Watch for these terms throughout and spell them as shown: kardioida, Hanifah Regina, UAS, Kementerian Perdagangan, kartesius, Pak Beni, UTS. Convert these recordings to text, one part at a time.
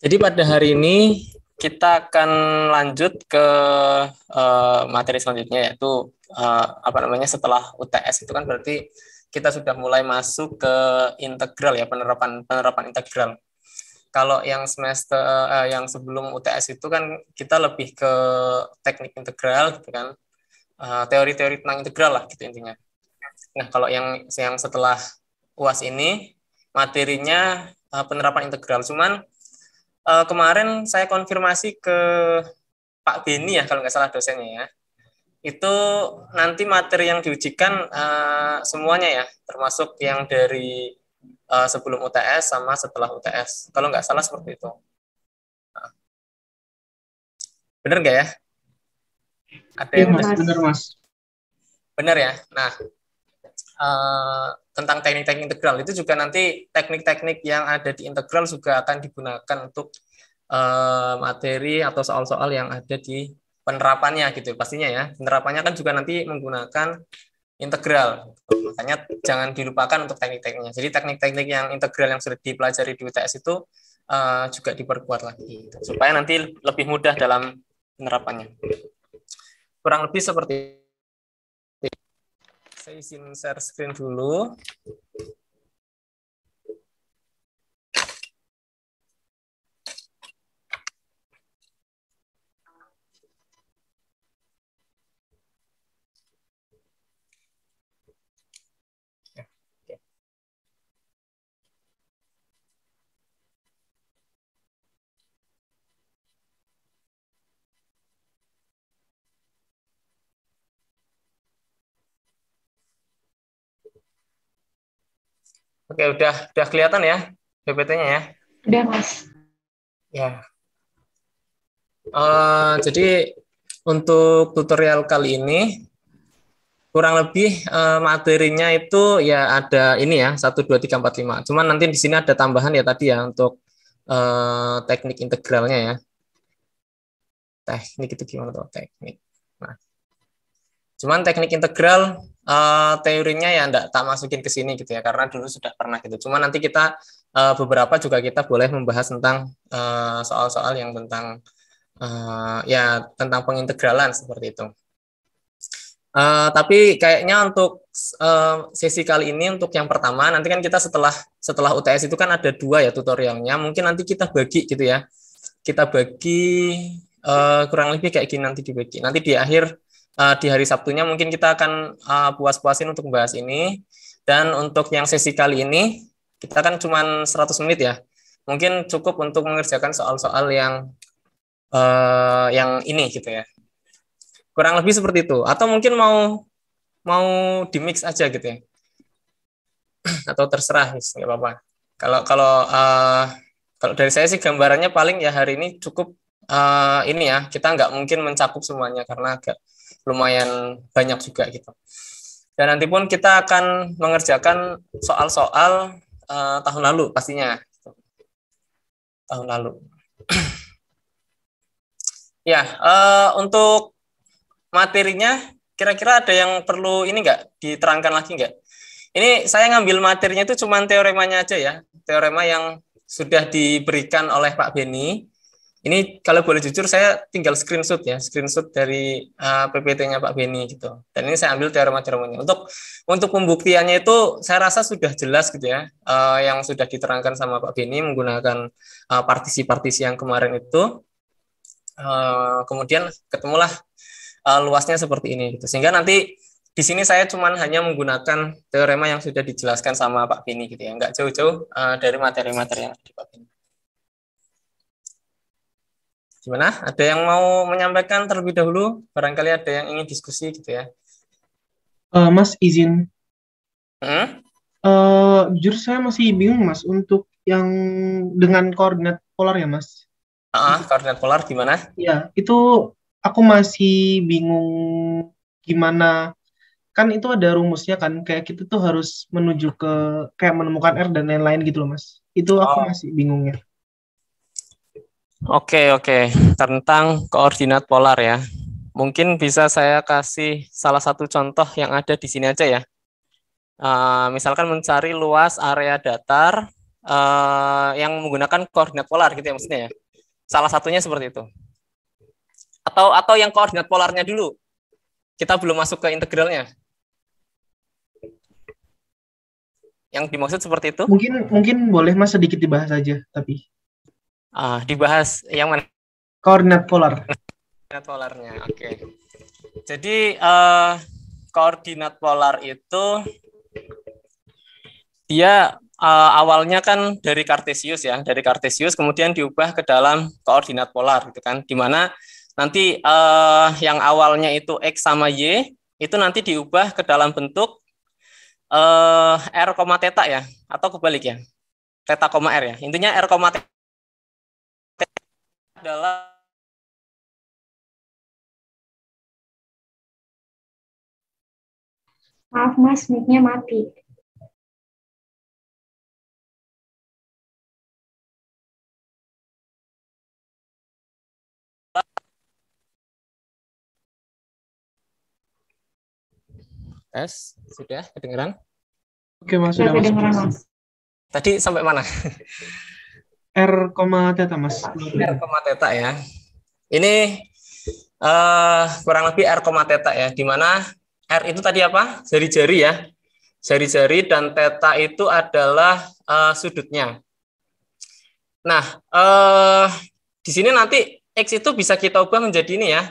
Jadi pada hari ini kita akan lanjut ke materi selanjutnya, yaitu setelah UTS itu kan berarti kita sudah mulai masuk ke integral ya, penerapan integral. Kalau yang semester yang sebelum UTS itu kan kita lebih ke teknik integral gitu kan, teori-teori tentang integral lah gitu intinya. Nah kalau yang setelah UAS ini materinya penerapan integral, cuman kemarin saya konfirmasi ke Pak Beni ya, kalau nggak salah dosennya ya. Itu nanti materi yang diujikan semuanya ya, termasuk yang dari sebelum UTS sama setelah UTS. Kalau nggak salah seperti itu. Nah. Bener nggak ya? Ada yang bener, Mas. Bener ya? Nah, tentang teknik-teknik integral itu juga nanti teknik-teknik yang ada di integral juga akan digunakan untuk materi atau soal-soal yang ada di penerapannya gitu pastinya ya. Penerapannya kan juga nanti menggunakan integral, makanya jangan dilupakan untuk teknik-tekniknya. Jadi teknik-teknik yang integral yang sudah dipelajari di UTS itu juga diperkuat lagi gitu, supaya nanti lebih mudah dalam penerapannya. Kurang lebih seperti, saya izin share screen dulu. Oke, udah kelihatan ya PPT-nya ya? Udah, Mas. Ya. Jadi untuk tutorial kali ini kurang lebih materinya itu ya ada ini ya 1, 2, 3, 4, 5. Cuman nanti di sini ada tambahan ya tadi ya untuk teknik integralnya ya. Teknik itu gimana tuh teknik? Nah. Cuman teknik integral teorinya ya enggak tak masukin ke sini gitu ya, karena dulu sudah pernah gitu. Cuma nanti kita beberapa juga kita boleh membahas tentang soal-soal yang tentang tentang pengintegralan seperti itu. Tapi kayaknya untuk sesi kali ini, untuk yang pertama nanti kan kita setelah UTS itu kan ada 2 ya tutorialnya. Mungkin nanti kita bagi gitu ya. Kita bagi kurang lebih kayak gini nanti dibagi. Nanti di akhir di hari Sabtunya mungkin kita akan puas-puasin untuk membahas ini. Dan untuk yang sesi kali ini kita kan cuma 100 menit ya, mungkin cukup untuk mengerjakan soal-soal yang ini gitu ya, kurang lebih seperti itu. Atau mungkin mau di mix aja gitu ya, atau terserah, nggak apa-apa. Kalau dari saya sih gambarannya paling ya hari ini cukup ini ya, kita nggak mungkin mencakup semuanya karena agak lumayan banyak juga gitu. Dan nanti pun kita akan mengerjakan soal-soal tahun lalu pastinya. Tahun lalu. Ya, untuk materinya kira-kira ada yang perlu ini nggak? Diterangkan lagi nggak? Ini saya ngambil materinya itu cuma teoremanya aja ya. Teorema yang sudah diberikan oleh Pak Beni. Ini kalau boleh jujur saya tinggal screenshot ya, screenshot dari PPT-nya Pak Beni gitu. Dan ini saya ambil teorema-teoremanya. Untuk pembuktiannya itu saya rasa sudah jelas gitu ya, yang sudah diterangkan sama Pak Beni menggunakan partisi-partisi yang kemarin itu. Kemudian ketemulah luasnya seperti ini gitu. Sehingga nanti di sini saya cuman hanya menggunakan teorema yang sudah dijelaskan sama Pak Beni gitu ya, nggak jauh-jauh dari materi-materi yang di Pak Beni. Gimana? Ada yang mau menyampaikan terlebih dahulu? Barangkali ada yang ingin diskusi gitu ya. Mas izin. Jujur saya masih bingung, Mas, untuk yang dengan koordinat polar ya, Mas. Koordinat polar gimana? Ya, itu aku masih bingung gimana. Kan itu ada rumusnya kan, kayak kita tuh harus menuju ke kayak menemukan R dan lain-lain gitu loh, Mas. Itu aku masih bingungnya. Oke. Tentang koordinat polar ya. Mungkin bisa saya kasih salah satu contoh yang ada di sini aja ya. Misalkan mencari luas area datar yang menggunakan koordinat polar gitu ya maksudnya ya. Salah satunya seperti itu. Atau yang koordinat polarnya dulu. Kita belum masuk ke integralnya. Yang dimaksud seperti itu? Mungkin boleh Mas sedikit dibahas aja tapi. Dibahas yang mana? Koordinat polar. Koordinat polarnya. Oke. Okay. Jadi koordinat polar itu dia awalnya kan dari Kartesius ya, dari Kartesius kemudian diubah ke dalam koordinat polar gitu kan, di mana nanti yang awalnya itu X sama Y itu nanti diubah ke dalam bentuk R, theta ya, atau kebalik ya, theta, R ya, intinya R, theta adalah maaf Mas, mic-nya mati. Tes, sudah kedengeran? Oke Mas, sudah kedengeran Mas. Tadi sampai mana? R, theta Mas. R, theta ya. Ini kurang lebih R, theta ya, di mana R itu tadi apa? Jari-jari ya. Jari-jari dan theta itu adalah sudutnya. Nah, di sini nanti X itu bisa kita ubah menjadi ini ya.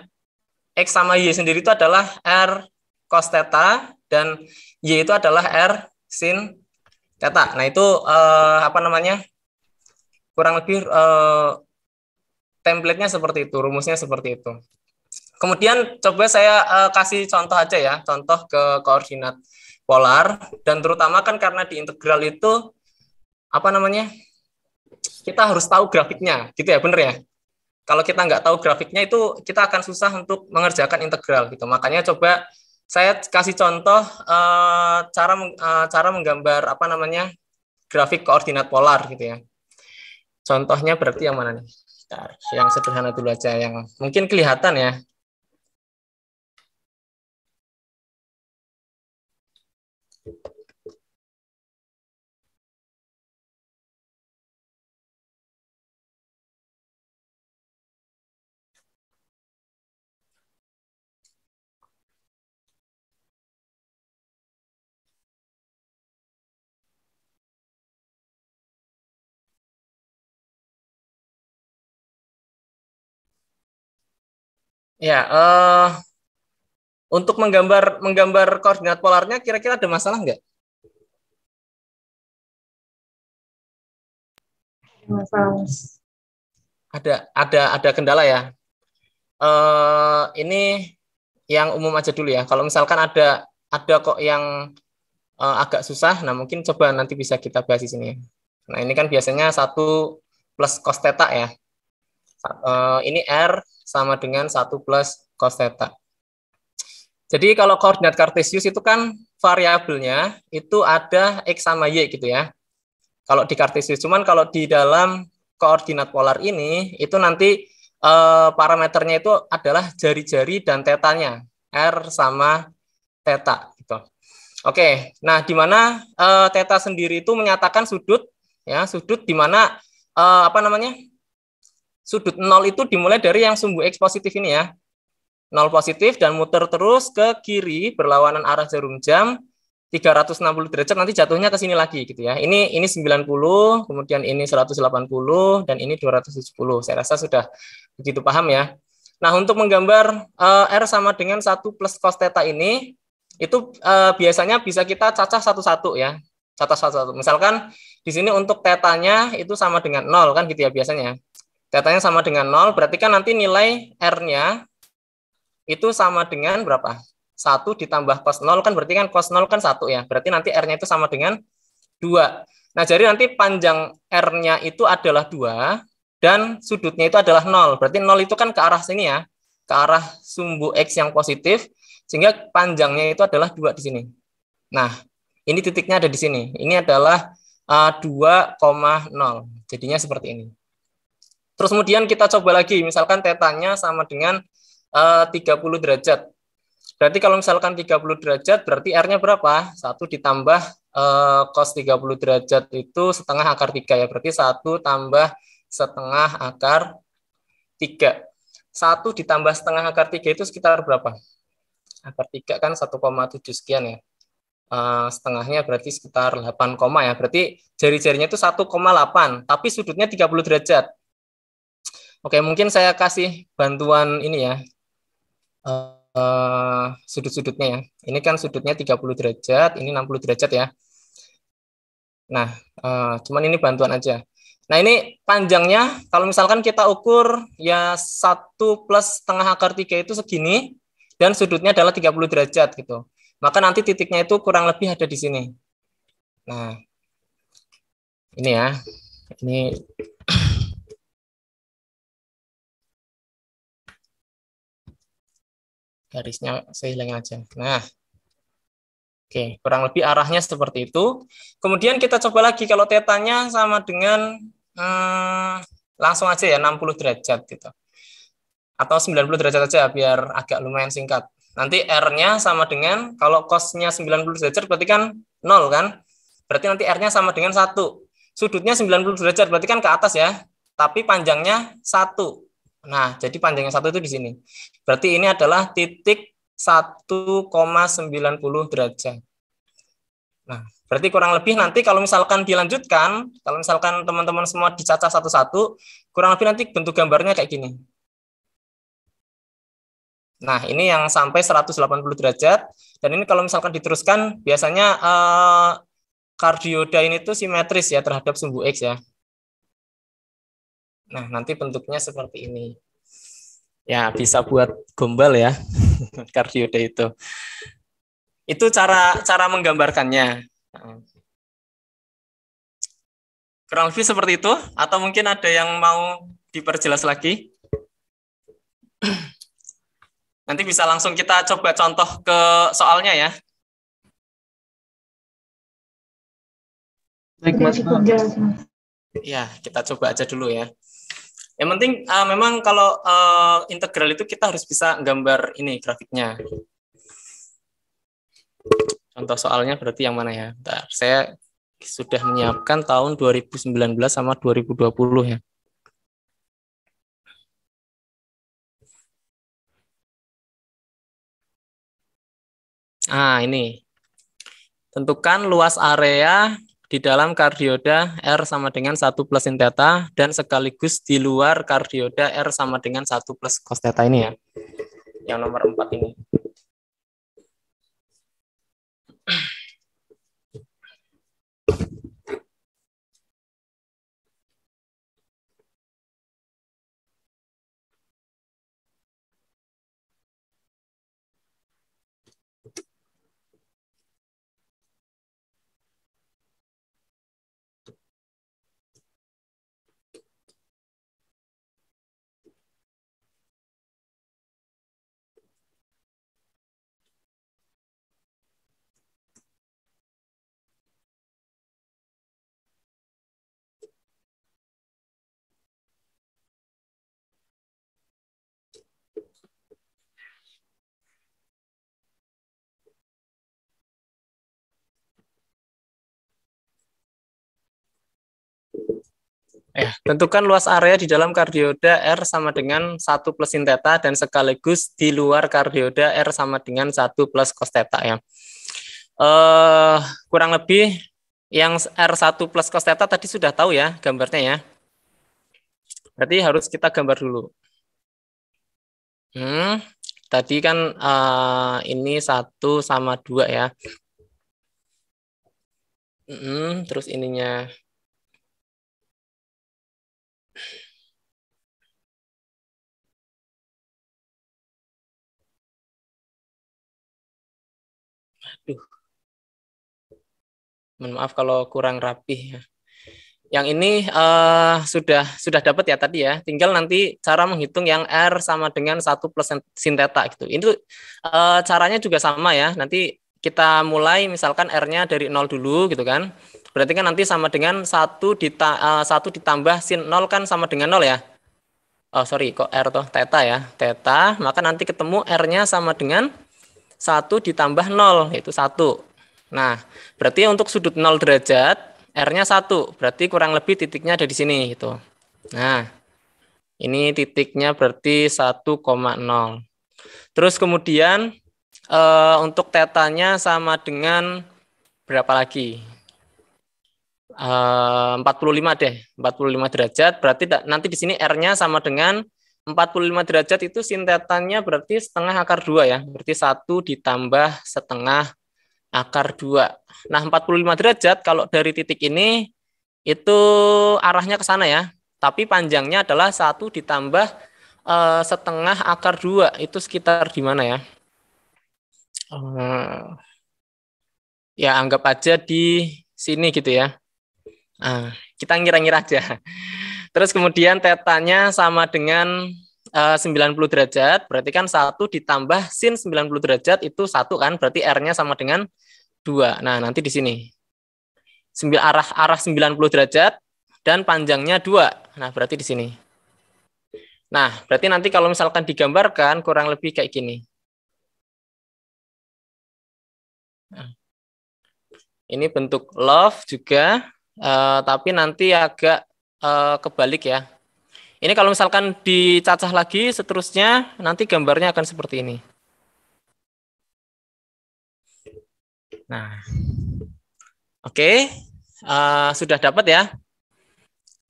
X sama Y sendiri itu adalah R cos theta dan Y itu adalah R sin theta. Nah, itu apa namanya? Kurang lebih template-nya seperti itu, rumusnya seperti itu. Kemudian coba saya kasih contoh aja ya, contoh ke koordinat polar, dan terutama kan karena di integral itu apa namanya? Kita harus tahu grafiknya, gitu ya, bener ya? Kalau kita nggak tahu grafiknya itu kita akan susah untuk mengerjakan integral gitu. Makanya coba saya kasih contoh cara menggambar apa namanya grafik koordinat polar gitu ya. Contohnya berarti yang mana nih? Bentar, yang sederhana dulu aja yang mungkin kelihatan ya. Ya, untuk menggambar koordinat polarnya kira-kira ada masalah nggak? Masalah. Ada kendala ya. Ini yang umum aja dulu ya. Kalau misalkan ada kok yang agak susah, nah mungkin coba nanti bisa kita bahas di sini. Nah ini kan biasanya 1 + cos theta ya. Ini R sama dengan 1 + cos theta. Jadi kalau koordinat Kartesius itu kan variabelnya itu ada X sama Y gitu ya. Kalau di Kartesius, cuman kalau di dalam koordinat polar ini itu nanti parameternya itu adalah jari-jari dan tetanya R sama theta gitu. Oke, nah di mana theta sendiri itu menyatakan sudut ya, sudut di mana apa namanya? Sudut 0 itu dimulai dari yang sumbu X positif ini ya. 0 positif dan muter terus ke kiri berlawanan arah jarum jam 360 derajat, nanti jatuhnya ke sini lagi gitu ya. Ini 90, kemudian ini 180 dan ini 270. Saya rasa sudah begitu paham ya. Nah, untuk menggambar R sama dengan 1 + cos theta ini itu biasanya bisa kita cacah satu-satu ya. Cacah satu-satu. Misalkan di sini untuk tetanya itu sama dengan 0 kan gitu ya biasanya. Tetanya sama dengan 0, berarti kan nanti nilai R-nya itu sama dengan berapa? 1 ditambah cos 0, kan berarti kan cos 0 kan 1 ya. Berarti nanti R-nya itu sama dengan 2. Nah, jadi nanti panjang R-nya itu adalah 2, dan sudutnya itu adalah 0. Berarti 0 itu kan ke arah sini ya, ke arah sumbu X yang positif, sehingga panjangnya itu adalah 2 di sini. Nah, ini titiknya ada di sini. Ini adalah 2,0. Jadinya seperti ini. Terus kemudian kita coba lagi, misalkan tetanya sama dengan 30 derajat. Berarti kalau misalkan 30 derajat, berarti R-nya berapa? 1 ditambah cos 30 derajat itu setengah akar 3 ya. Berarti 1 tambah setengah akar 3. 1 ditambah setengah akar 3 itu sekitar berapa? Akar 3 kan 1,7 sekian ya. Setengahnya berarti sekitar 8, ya. Berarti jari-jarinya itu 1,8, tapi sudutnya 30 derajat. Oke, mungkin saya kasih bantuan ini ya. Sudut-sudutnya ya. Ini kan sudutnya 30 derajat, ini 60 derajat ya. Nah, cuman ini bantuan aja. Nah, ini panjangnya, kalau misalkan kita ukur ya 1 plus setengah akar 3 itu segini, dan sudutnya adalah 30 derajat gitu. Maka nanti titiknya itu kurang lebih ada di sini. Nah, ini ya. Ini garisnya saya hilangin aja. Nah, oke, kurang lebih arahnya seperti itu. Kemudian kita coba lagi kalau tetanya sama dengan langsung aja ya 60 derajat gitu. Atau 90 derajat aja biar agak lumayan singkat. Nanti R-nya sama dengan, kalau cos-nya 90 derajat berarti kan 0 kan? Berarti nanti R-nya sama dengan 1. Sudutnya 90 derajat berarti kan ke atas ya, tapi panjangnya 1. Nah, jadi panjangnya 1 itu di sini. Berarti ini adalah titik 1,90 derajat. Nah, berarti kurang lebih nanti kalau misalkan dilanjutkan, kalau misalkan teman-teman semua dicacah satu-satu, kurang lebih nanti bentuk gambarnya kayak gini. Nah, ini yang sampai 180 derajat. Dan ini kalau misalkan diteruskan, biasanya kardioida ini tuh simetris ya terhadap sumbu X ya. Nah, nanti bentuknya seperti ini. Ya, bisa buat gombal ya, kardioida itu. Itu cara menggambarkannya. Kurang lebih seperti itu. Atau mungkin ada yang mau diperjelas lagi? Nanti bisa langsung kita coba contoh ke soalnya ya. Baik, Mas. Ya, kita coba aja dulu ya. Yang penting memang kalau integral itu kita harus bisa gambar ini grafiknya. Contoh soalnya berarti yang mana ya? Bentar, saya sudah menyiapkan tahun 2019 sama 2020 ya. Ah, ini. Tentukan luas area di dalam kardioida R sama dengan 1 plus sin theta dan sekaligus di luar kardioida R sama dengan 1 plus cos theta ini ya. Yang nomor 4 ini. Ya, tentukan luas area di dalam kardioida R sama dengan 1 plus sin theta dan sekaligus di luar kardioida R sama dengan 1 plus cos theta ya. Kurang lebih yang R1 plus cos theta tadi sudah tahu ya gambarnya ya. Berarti harus kita gambar dulu. Tadi kan ini 1 sama 2 ya. Terus ininya. Mohon maaf kalau kurang rapih ya. Yang ini sudah dapat ya tadi ya. Tinggal nanti cara menghitung yang R sama dengan 1 plus sin theta gitu. Itu caranya juga sama ya. Nanti kita mulai misalkan R-nya dari 0 dulu gitu kan. Berarti kan nanti sama dengan 1 ditambah sin 0 kan sama dengan 0 ya. Oh sorry kok R toh, theta ya. Theta, maka nanti ketemu R-nya sama dengan 1 ditambah 0, yaitu 1. Nah, berarti untuk sudut 0 derajat, R-nya 1. Berarti kurang lebih titiknya ada di sini. Gitu. Nah, ini titiknya berarti 1,0. Terus kemudian untuk tetanya sama dengan berapa lagi? 45 deh, 45 derajat. Berarti nanti di sini R-nya sama dengan 45 derajat itu sin tetanya berarti setengah akar 2 ya. Berarti 1 ditambah setengah akar 2. Nah, 45 derajat kalau dari titik ini itu arahnya ke sana ya. Tapi panjangnya adalah 1 ditambah setengah akar 2. Itu sekitar di mana ya? Ya, anggap aja di sini gitu ya. Nah, kita ngira-ngira aja. Terus kemudian tetanya sama dengan 90 derajat, berarti kan 1 ditambah sin 90 derajat itu 1 kan, berarti R-nya sama dengan 2. Nah, nanti di sini. Arah 90 derajat dan panjangnya 2. Nah, berarti di sini. Nah, berarti nanti kalau misalkan digambarkan kurang lebih kayak gini. Nah, ini bentuk love juga, tapi nanti agak kebalik ya. Ini kalau misalkan dicacah lagi seterusnya nanti gambarnya akan seperti ini. Nah, oke, sudah dapat ya,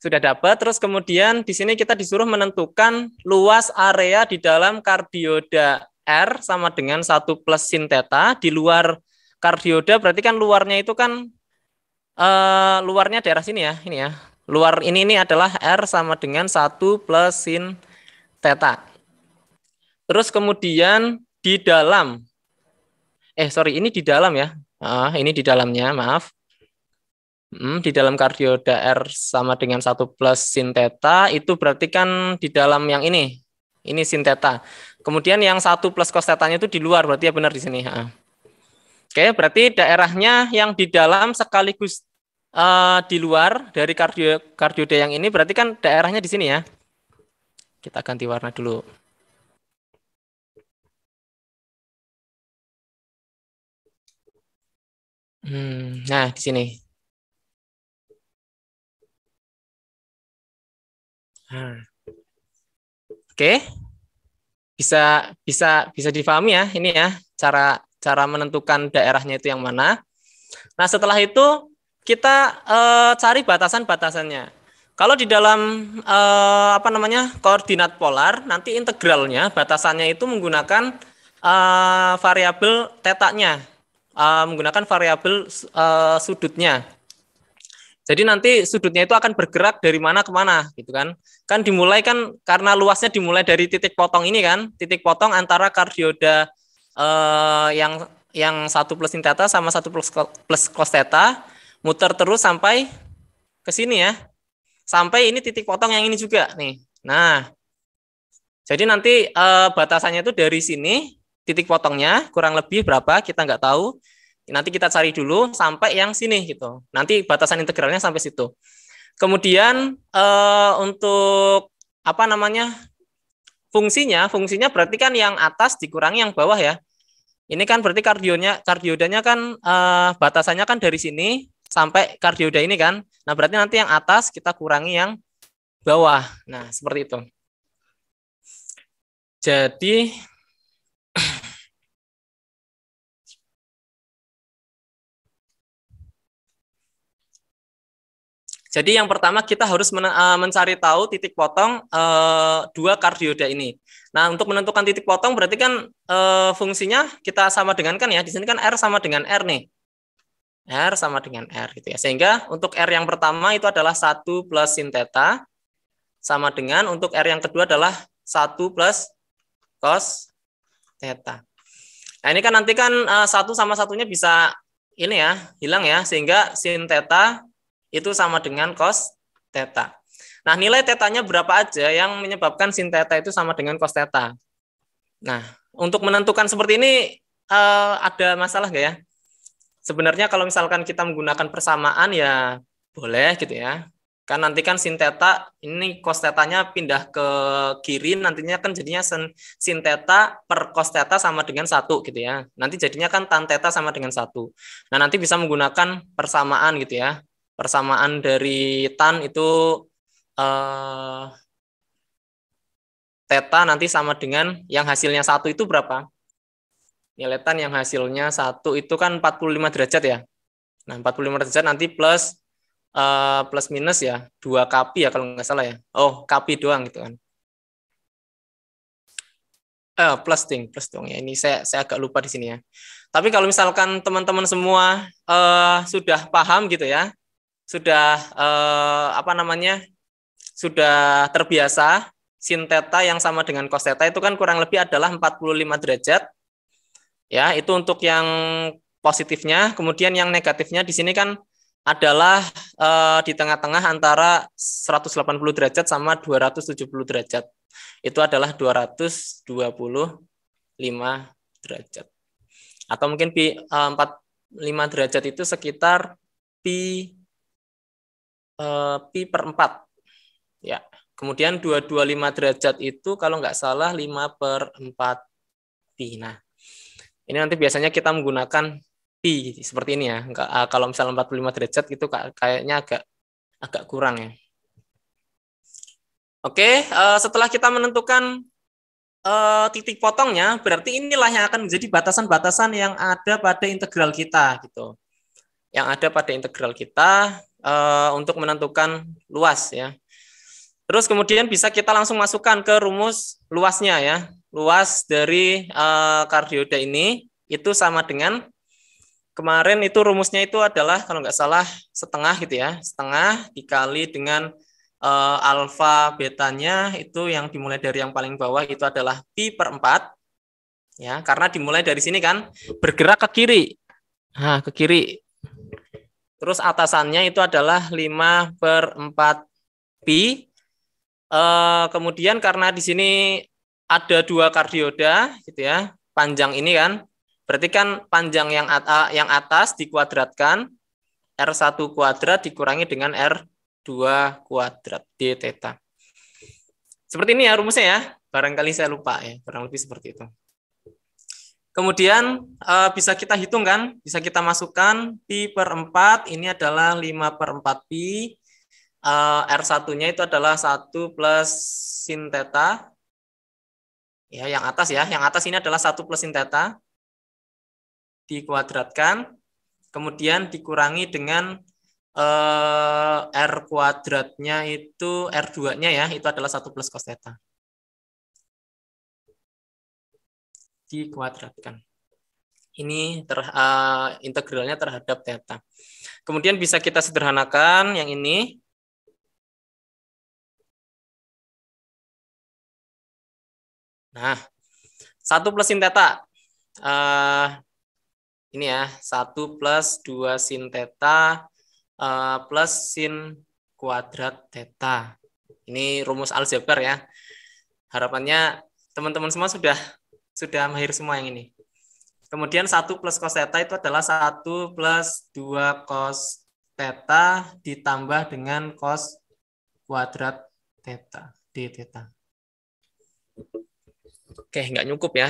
sudah dapat. Terus kemudian di sini kita disuruh menentukan luas area di dalam kardioida R sama dengan 1 plus sin theta. Di luar kardioida berarti kan luarnya itu kan luarnya daerah sini ya, ini ya. Luar ini adalah R sama dengan 1 plus sin theta. Terus kemudian di dalam. Sorry, ini di dalam ya. Ini di dalamnya, maaf. Di dalam kardioida R sama dengan 1 plus sin theta, itu berarti kan di dalam yang ini. Ini sin theta. Kemudian yang 1 plus cos theta-nya itu di luar, berarti ya benar di sini. Oke, berarti daerahnya yang di dalam sekaligus di luar dari kardioida yang ini berarti kan daerahnya di sini ya. Kita ganti warna dulu. Nah, di sini. Oke. Bisa difahami ya ini ya cara menentukan daerahnya itu yang mana. Nah, setelah itu kita cari batasan-batasannya. Kalau di dalam koordinat polar, nanti integralnya, batasannya itu menggunakan variabel tetanya, menggunakan variabel sudutnya. Jadi nanti sudutnya itu akan bergerak dari mana ke mana, gitu kan? Kan dimulai kan karena luasnya dimulai dari titik potong ini kan, titik potong antara kardioida yang 1 plus sin theta sama 1 plus cos theta. Muter terus sampai ke sini ya. Sampai ini titik potong yang ini juga nih. Nah, jadi nanti batasannya itu dari sini, titik potongnya kurang lebih berapa kita nggak tahu. Nanti kita cari dulu sampai yang sini gitu. Nanti batasan integralnya sampai situ. Kemudian untuk fungsinya berarti kan yang atas dikurangi yang bawah ya. Ini kan berarti kardioidanya kan batasannya kan dari sini sampai kardioida ini kan. Nah, berarti nanti yang atas kita kurangi yang bawah. Nah, seperti itu. Jadi yang pertama kita harus mencari tahu titik potong dua kardioida ini. Nah, untuk menentukan titik potong berarti kan fungsinya kita sama dengan kan ya. Di sini kan R sama dengan R nih. R sama dengan R gitu ya. Sehingga untuk R yang pertama itu adalah 1 plus sin theta sama dengan untuk R yang kedua adalah 1 plus cos theta. Nah, ini kan nanti kan satu sama satunya bisa ini ya, hilang ya, sehingga sin theta itu sama dengan cos theta. Nah, nilai tetanya berapa aja yang menyebabkan sin theta itu sama dengan cos theta. Nah, untuk menentukan seperti ini ada masalah nggak ya? Sebenarnya kalau misalkan kita menggunakan persamaan ya boleh gitu ya. Kan nanti kan sin theta, ini cos theta-nya pindah ke kiri, nantinya kan jadinya sin theta per cos theta sama dengan 1 gitu ya. Nanti jadinya kan tan theta sama dengan 1. Nah, nanti bisa menggunakan persamaan gitu ya. Persamaan dari tan itu theta nanti sama dengan yang hasilnya 1 itu berapa? Nilai tan yang hasilnya 1 itu kan 45 derajat ya. Nah, 45 derajat nanti plus minus ya, 2 kpi ya kalau nggak salah ya. Oh, kpi doang gitu kan. Plus dong ya. Ini saya agak lupa di sini ya. Tapi kalau misalkan teman-teman semua sudah paham gitu ya, sudah sudah terbiasa sin theta yang sama dengan cos theta itu kan kurang lebih adalah 45 derajat. Ya, itu untuk yang positifnya. Kemudian yang negatifnya di sini kan adalah di tengah-tengah antara 180 derajat sama 270 derajat. Itu adalah 225 derajat. Atau mungkin 45 derajat itu sekitar pi per 4. Ya. Kemudian 225 derajat itu kalau nggak salah 5 per 4 pi. Nah, ini nanti biasanya kita menggunakan pi seperti ini ya. Kalau misalnya 45 derajat itu kayaknya agak kurang ya. Oke, setelah kita menentukan titik potongnya, berarti inilah yang akan menjadi batasan-batasan yang ada pada integral kita gitu. Yang ada pada integral kita untuk menentukan luas ya. Terus kemudian bisa kita langsung masukkan ke rumus luasnya ya. Luas dari cardioida ini itu sama dengan kemarin itu rumusnya itu adalah kalau nggak salah setengah gitu ya, setengah dikali dengan alfa betanya itu yang dimulai dari yang paling bawah itu adalah pi per 4 ya, karena dimulai dari sini kan bergerak ke kiri, terus atasannya itu adalah 5 per 4 pi. Kemudian karena di sini ada 2 cardioida gitu ya, panjang ini kan. Berarti kan panjang yang atas dikuadratkan R1 kuadrat dikurangi dengan R2 kuadrat d theta. Seperti ini ya rumusnya ya. Barangkali saya lupa ya, kurang lebih seperti itu. Kemudian bisa kita hitung kan, bisa kita masukkan pi per 4 ini adalah 5 per 4 pi. R1-nya itu adalah 1 plus sin theta. Ya, yang atas ya. Yang atas ini adalah 1 plus sin theta dikuadratkan, kemudian dikurangi dengan R kuadratnya itu, R2-nya ya, itu adalah 1 plus cos theta. Dikuadratkan. Ini integralnya terhadap theta. Kemudian bisa kita sederhanakan yang ini. Nah, 1 plus sin theta. Ini ya, 1 plus 2 sin theta plus sin kuadrat theta. Ini rumus aljabar ya. Harapannya teman-teman semua sudah mahir semua yang ini. Kemudian 1 plus cos theta itu adalah 1 plus 2 cos theta ditambah dengan cos kuadrat theta, d theta. Oke, nggak cukup ya.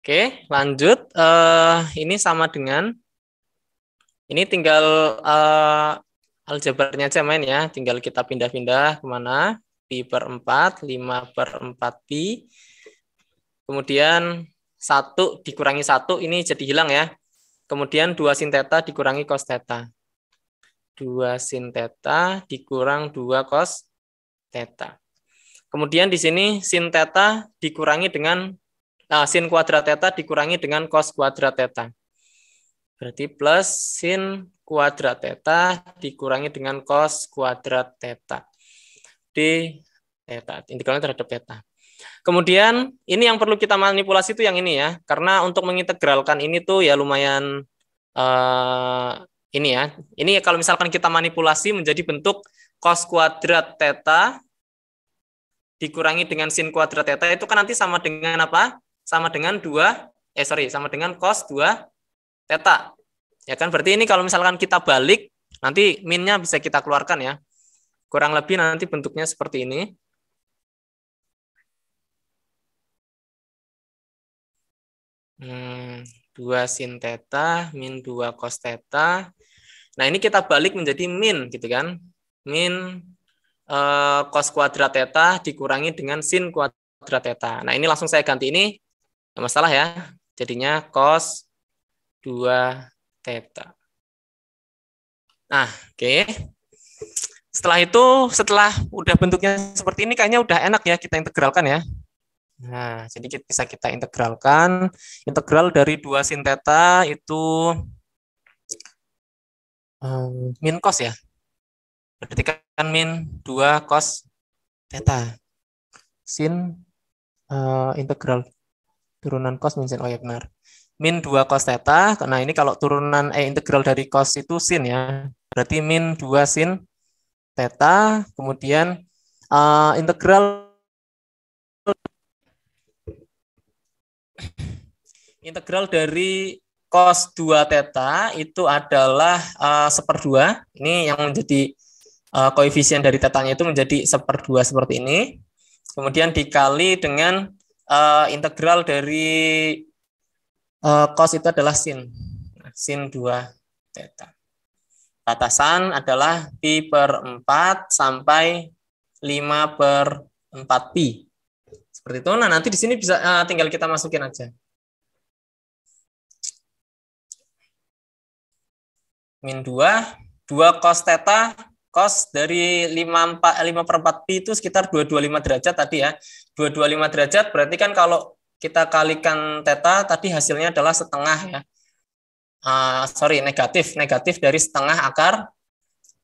Oke, lanjut. Ini sama dengan, ini tinggal aljabarnya aja main ya. Tinggal kita pindah-pindah kemana. Pi per 4, 5 per 4 pi. Kemudian 1 dikurangi 1, ini jadi hilang ya. Kemudian 2 sin theta dikurangi cos theta. 2 sin theta dikurang 2 cos theta. Kemudian di sini sin theta dikurangi dengan sin kuadrat theta dikurangi dengan cos kuadrat theta. Berarti plus sin kuadrat theta dikurangi dengan cos kuadrat theta. D integralnya terhadap beta. Kemudian ini yang perlu kita manipulasi itu yang ini ya, karena untuk mengintegralkan ini tuh ya lumayan ini ya. Ini kalau misalkan kita manipulasi menjadi bentuk cos kuadrat theta dikurangi dengan sin kuadrat theta itu kan nanti sama dengan apa? Sama dengan sama dengan cos 2 theta. Ya kan berarti ini kalau misalkan kita balik nanti minnya bisa kita keluarkan ya. Kurang lebih nanti bentuknya seperti ini. Dua sin theta min 2 cos theta. Nah ini kita balik menjadi min gitu kan, min cos kuadrat theta dikurangi dengan sin kuadrat theta. Nah ini langsung saya ganti ini, nggak masalah ya. Jadinya cos 2 theta. Nah oke. Setelah itu, setelah udah bentuknya seperti ini, kayaknya udah enak ya kita integralkan ya. Nah, jadi bisa kita integralkan. Integral dari 2 sin theta itu min cos ya. Berarti kan min 2 cos theta. Sin integral turunan cos min sin. Oh ya benar. Min 2 cos theta. Nah, ini kalau turunan integral dari cos itu sin ya. Berarti min 2 sin theta. Kemudian integral dari cos 2 theta itu adalah 1/2. Ini yang menjadi koefisien dari tetanya itu menjadi 1/2 seperti ini. Kemudian dikali dengan integral dari cos itu adalah sin. Sin 2 theta. Batasan adalah pi per 4 sampai 5 per 4 pi. Seperti itu. Nah, nanti di sini bisa tinggal kita masukin aja. Min 2, 2 cos theta, cos dari 5 per 4 pi itu sekitar 225 derajat tadi ya. 225 derajat berarti kan kalau kita kalikan theta tadi hasilnya adalah setengah ya. Negatif dari setengah akar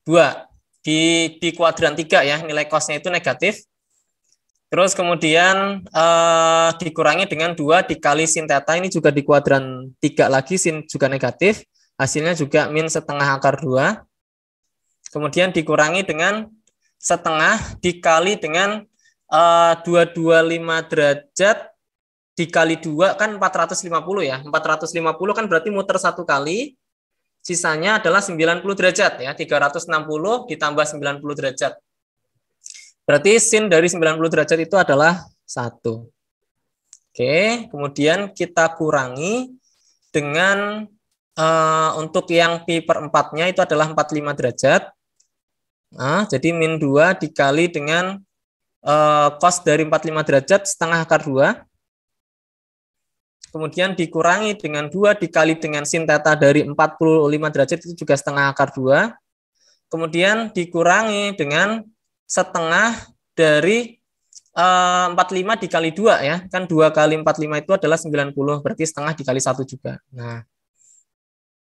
2. Di kuadran 3 ya, nilai cosnya itu negatif. Terus kemudian dikurangi dengan 2 dikali sin theta, ini juga di kuadran 3 lagi, sin juga negatif. Hasilnya juga min setengah akar 2. Kemudian dikurangi dengan setengah dikali dengan 225 derajat dikali 2 kan 450 ya. 450 kan berarti muter 1 kali. Sisanya adalah 90 derajat ya. 360 ditambah 90 derajat. Berarti sin dari 90 derajat itu adalah 1. Oke, kemudian kita kurangi dengan untuk yang pi per 4-nya itu adalah 45 derajat. Nah, jadi min 2 dikali dengan cos dari 45 derajat setengah akar 2. Kemudian dikurangi dengan 2 dikali dengan sin theta dari 45 derajat itu juga setengah akar 2. Kemudian dikurangi dengan setengah dari 45 dikali 2 ya. Kan 2 kali 45 itu adalah 90, berarti setengah dikali 1 juga. Nah,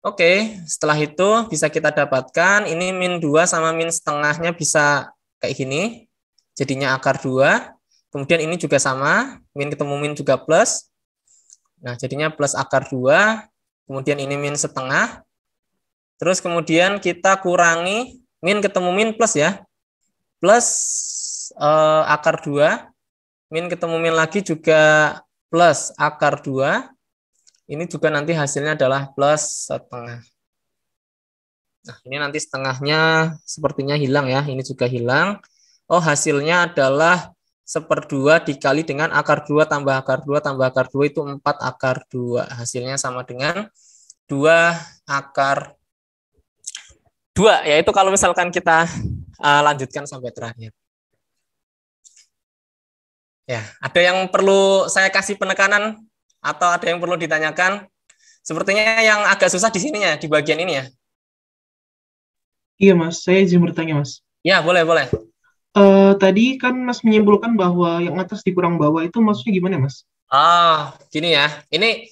oke, setelah itu bisa kita dapatkan ini min 2 sama min setengahnya bisa kayak gini. Jadinya akar 2. Kemudian ini juga sama, min ketemu min juga plus. Nah, jadinya plus akar 2. Kemudian ini min setengah. Terus kemudian kita kurangi min ketemu min plus ya. Plus akar 2. Min ketemu min lagi juga plus akar 2. Ini juga nanti hasilnya adalah plus setengah. Nah, ini nanti setengahnya sepertinya hilang ya. Ini juga hilang. Oh, hasilnya adalah 1/2 dikali dengan akar 2 tambah akar 2 tambah akar 2 itu 4 akar 2. Hasilnya sama dengan 2 akar 2. Yaitu kalau misalkan kita lanjutkan sampai terakhir. Ya, ada yang perlu saya kasih penekanan? Atau ada yang perlu ditanyakan? Sepertinya yang agak susah di sininya, di bagian ini ya. Iya Mas, saya izin bertanya Mas. Ya boleh, boleh. Tadi kan Mas menyimpulkan bahwa yang atas dikurang bawah itu maksudnya gimana Mas? Ah, gini ya. Ini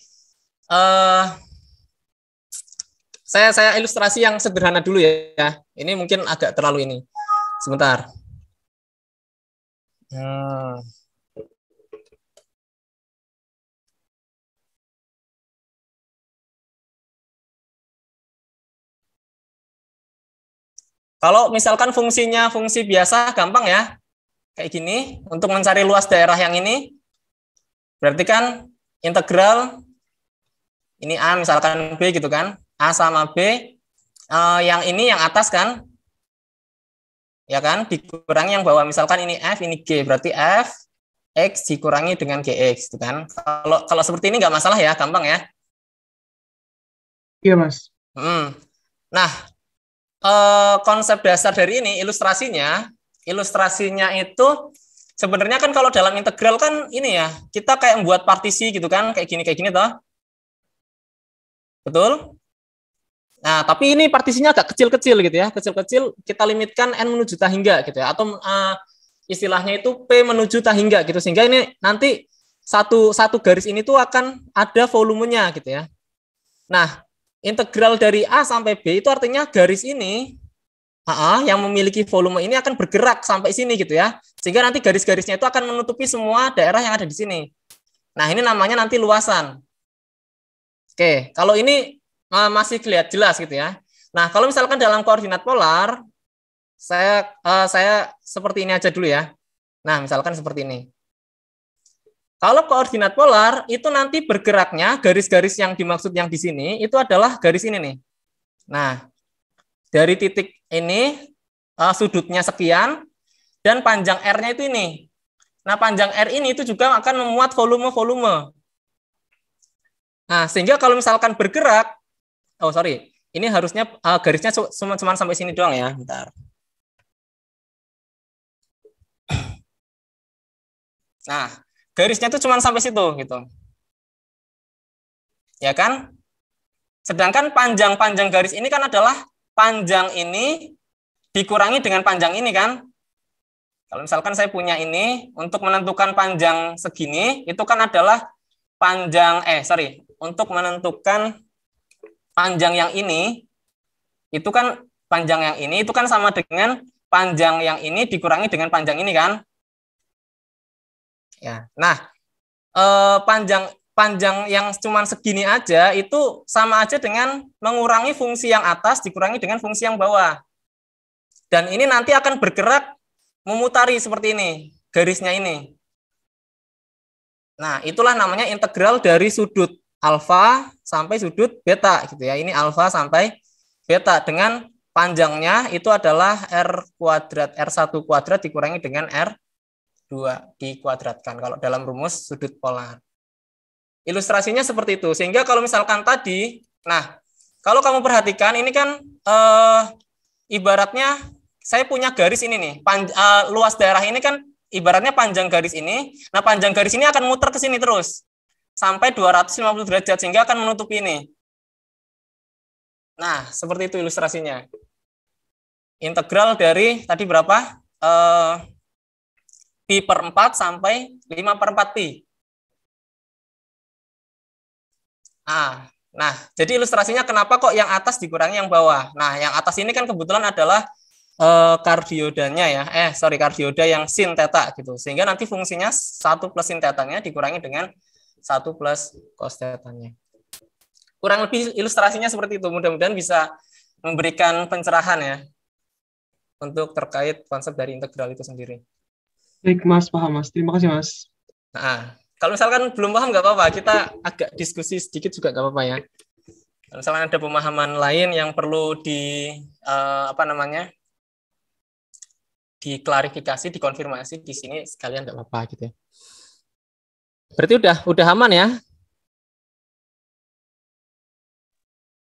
saya ilustrasi yang sederhana dulu ya. Ini mungkin agak terlalu ini. Sebentar. Nah. Kalau misalkan fungsinya fungsi biasa, gampang ya. Kayak gini, untuk mencari luas daerah yang ini. Berarti kan integral, ini A misalkan B gitu kan. A sama B, yang ini yang atas kan. Ya kan, dikurangi yang bawah. Misalkan ini F, ini G. Berarti F, X dikurangi dengan GX gitu kan. Kalau seperti ini nggak masalah ya, gampang ya. Iya, Mas. Nah, konsep dasar dari ini ilustrasinya itu sebenarnya kan kalau dalam integral kan ini ya, kita kayak membuat partisi gitu kan, kayak gini toh, betul. Nah, tapi ini partisinya agak kecil-kecil gitu ya, kita limitkan n menuju tahingga gitu ya, atau istilahnya itu p menuju tahingga gitu, sehingga ini nanti satu garis ini tuh akan ada volumenya gitu ya. Nah, integral dari A sampai B itu artinya garis ini yang memiliki volume ini akan bergerak sampai sini gitu ya. Sehingga nanti garis-garisnya itu akan menutupi semua daerah yang ada di sini. Nah, ini namanya nanti luasan. Oke, kalau ini masih kelihatan jelas gitu ya. Nah, kalau misalkan dalam koordinat polar, saya seperti ini aja dulu ya. Nah, misalkan seperti ini. Kalau koordinat polar itu nanti bergeraknya garis-garis yang dimaksud yang di sini itu adalah garis ini nih. Nah, dari titik ini sudutnya sekian dan panjang R-nya itu ini. Nah, panjang R ini itu juga akan memuat volume-volume. Nah, sehingga kalau misalkan bergerak, oh sorry, ini harusnya garisnya cuma sampai sini doang ya, bentar. Nah. Garisnya itu cuma sampai situ gitu. Ya kan? Sedangkan panjang-panjang garis ini kan adalah panjang ini dikurangi dengan panjang ini kan? Kalau misalkan saya punya ini untuk menentukan panjang segini itu kan adalah panjang untuk menentukan panjang yang ini itu kan panjang yang ini itu kan sama dengan panjang yang ini dikurangi dengan panjang ini kan? Ya, nah panjang yang cuman segini aja itu sama aja dengan mengurangi fungsi yang atas dikurangi dengan fungsi yang bawah. Dan ini nanti akan bergerak memutari seperti ini garisnya ini. Nah, itulah namanya integral dari sudut alfa sampai sudut beta gitu ya. Ini alfa sampai beta dengan panjangnya itu adalah R², R² dikurangi dengan R² dikuadratkan kalau dalam rumus sudut polar. Ilustrasinya seperti itu. Sehingga kalau misalkan tadi, nah, kalau kamu perhatikan ini kan ibaratnya saya punya garis ini nih. Luas daerah ini kan ibaratnya panjang garis ini. Nah, panjang garis ini akan muter ke sini terus sampai 250 derajat sehingga akan menutupi ini. Nah, seperti itu ilustrasinya. Integral dari tadi berapa? Pi/4 sampai 5/4 pi. Nah, jadi ilustrasinya kenapa kok yang atas dikurangi yang bawah. Nah, yang atas ini kan kebetulan adalah kardioidanya ya. Kardioida yang sin theta gitu. Sehingga nanti fungsinya 1 plus sin theta-nya dikurangi dengan 1 plus cos theta-nya. Kurang lebih ilustrasinya seperti itu. Mudah-mudahan bisa memberikan pencerahan ya untuk terkait konsep dari integral itu sendiri. Baik, Mas, paham, Mas. Terima kasih, Mas. Kalau misalkan belum paham nggak apa-apa, kita agak diskusi sedikit juga nggak apa-apa ya. Kalau misalkan ada pemahaman lain yang perlu diklarifikasi, dikonfirmasi di sini sekalian nggak apa-apa gitu ya. Berarti udah aman ya?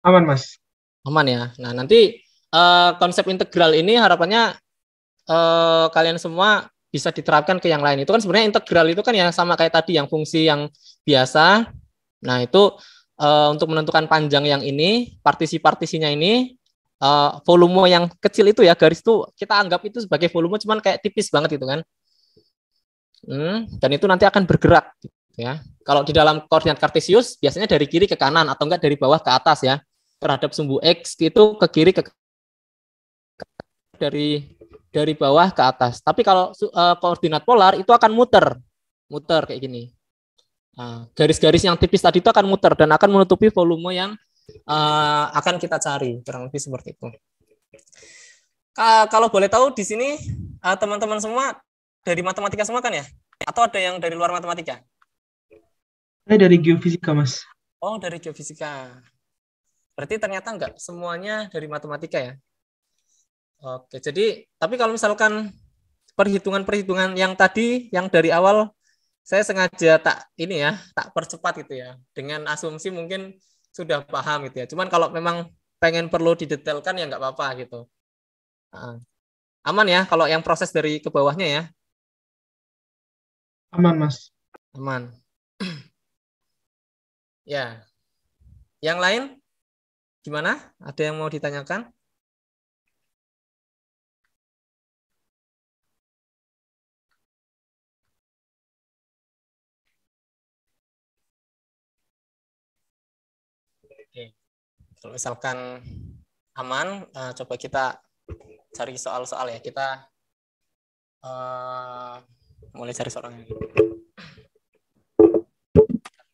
Aman, Mas. Aman ya. Nah, nanti konsep integral ini harapannya kalian semua bisa diterapkan ke yang lain. Itu kan sebenarnya integral itu kan yang sama kayak tadi, yang fungsi yang biasa. Nah, itu untuk menentukan panjang yang ini, partisi-partisinya ini, volume yang kecil itu ya, garis itu kita anggap itu sebagai volume, cuman kayak tipis banget gitu kan. Dan itu nanti akan bergerak gitu ya. Kalau di dalam koordinat kartesius, biasanya dari kiri ke kanan, atau enggak dari bawah ke atas ya. Terhadap sumbu X itu ke kiri ke kanan. Dari dari bawah ke atas. Tapi kalau koordinat polar itu akan muter kayak gini. Garis-garis yang tipis tadi itu akan muter dan akan menutupi volume yang akan kita cari, kurang lebih seperti itu. Kalau boleh tahu di sini teman-teman semua dari matematika semua kan ya? Atau ada yang dari luar matematika? Saya dari geofisika, Mas. Oh, dari geofisika. Berarti ternyata enggak semuanya dari matematika ya? Oke, jadi tapi kalau misalkan perhitungan-perhitungan yang tadi yang dari awal saya sengaja tak percepat gitu ya, dengan asumsi mungkin sudah paham gitu ya. Cuman kalau memang perlu didetailkan ya nggak apa-apa gitu. Aman ya kalau yang proses dari ke bawahnya ya? Aman, Mas. Aman. Ya. Yang lain gimana? Ada yang mau ditanyakan? Kalau misalkan aman, coba kita cari soal-soal ya. Kita mulai cari soalnya.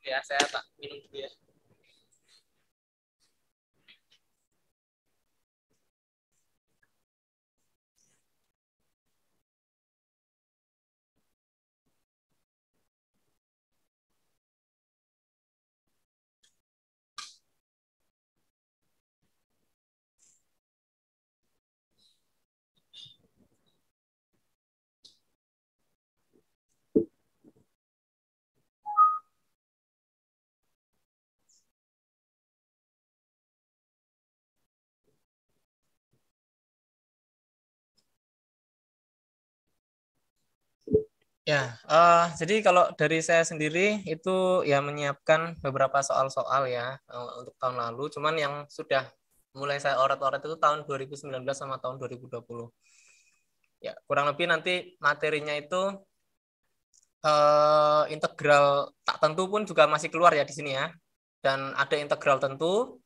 Ya, saya tak minum dulu ya. Ya, jadi kalau dari saya sendiri itu ya menyiapkan beberapa soal-soal ya untuk tahun lalu. Cuman yang sudah mulai saya oret-oret itu tahun 2019 sama tahun 2020. Ya, kurang lebih nanti materinya itu integral tak tentu pun juga masih keluar ya di sini ya. Dan ada integral tentu,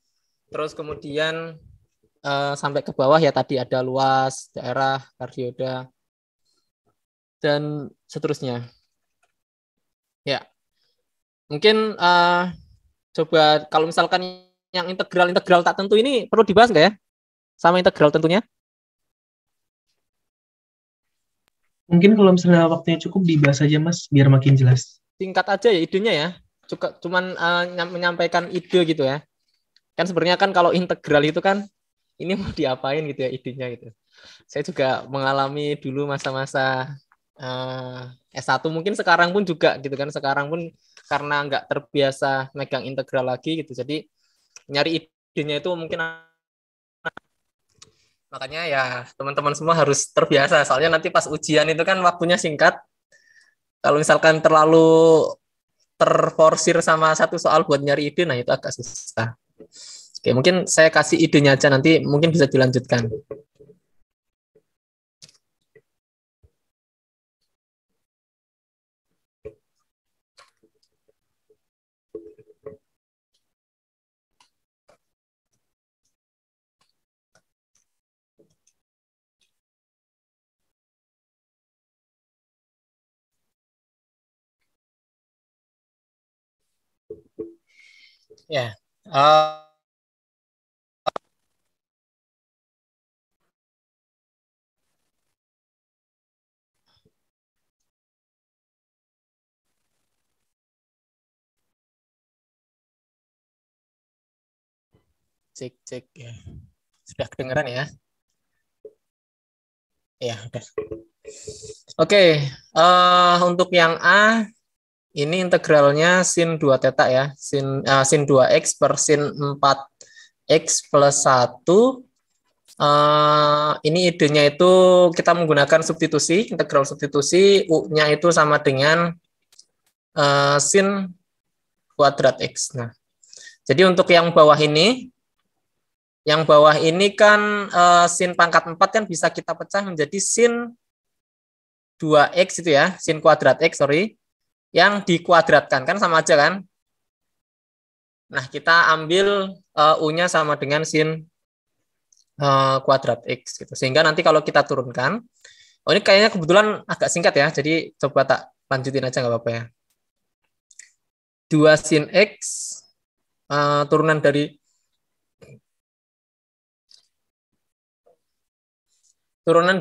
terus kemudian sampai ke bawah ya tadi ada luas, daerah, kardioida, dan seterusnya. Ya, mungkin coba kalau misalkan yang integral tak tentu ini perlu dibahas nggak ya? Sama integral tentunya? Mungkin kalau misalnya waktunya cukup dibahas aja, Mas, biar makin jelas. Singkat aja ya idenya ya, cuman menyampaikan ide gitu ya. Kan sebenarnya kan kalau integral itu kan ini mau diapain gitu ya idenya gitu. Saya juga mengalami dulu masa-masa S1 mungkin sekarang pun juga gitu kan, sekarang pun karena nggak terbiasa megang integral lagi gitu, jadi nyari idenya itu mungkin makanya ya teman-teman semua harus terbiasa, soalnya nanti pas ujian itu kan waktunya singkat. Kalau misalkan terlalu terforsir sama satu soal buat nyari ide, nah itu agak susah. Oke, mungkin saya kasih idenya aja, nanti mungkin bisa dilanjutkan. Ya, cek ya, sudah kedengeran ya? Ya, udah. Oke, untuk yang A. Ini integralnya sin 2 theta ya, sin 2x per sin 4x plus 1. Ini idenya itu kita menggunakan substitusi, integral substitusi, U-nya itu sama dengan sin kuadrat x. Nah, jadi untuk yang bawah ini kan sin pangkat 4 kan bisa kita pecah menjadi sin 2x itu ya, sin kuadrat x, sorry. Yang dikuadratkan, kan sama aja kan? Nah, kita ambil U-nya sama dengan sin kuadrat X gitu. Sehingga nanti kalau kita turunkan, oh ini kayaknya kebetulan agak singkat ya, jadi coba tak lanjutin aja nggak apa-apa ya. 2 sin X turunan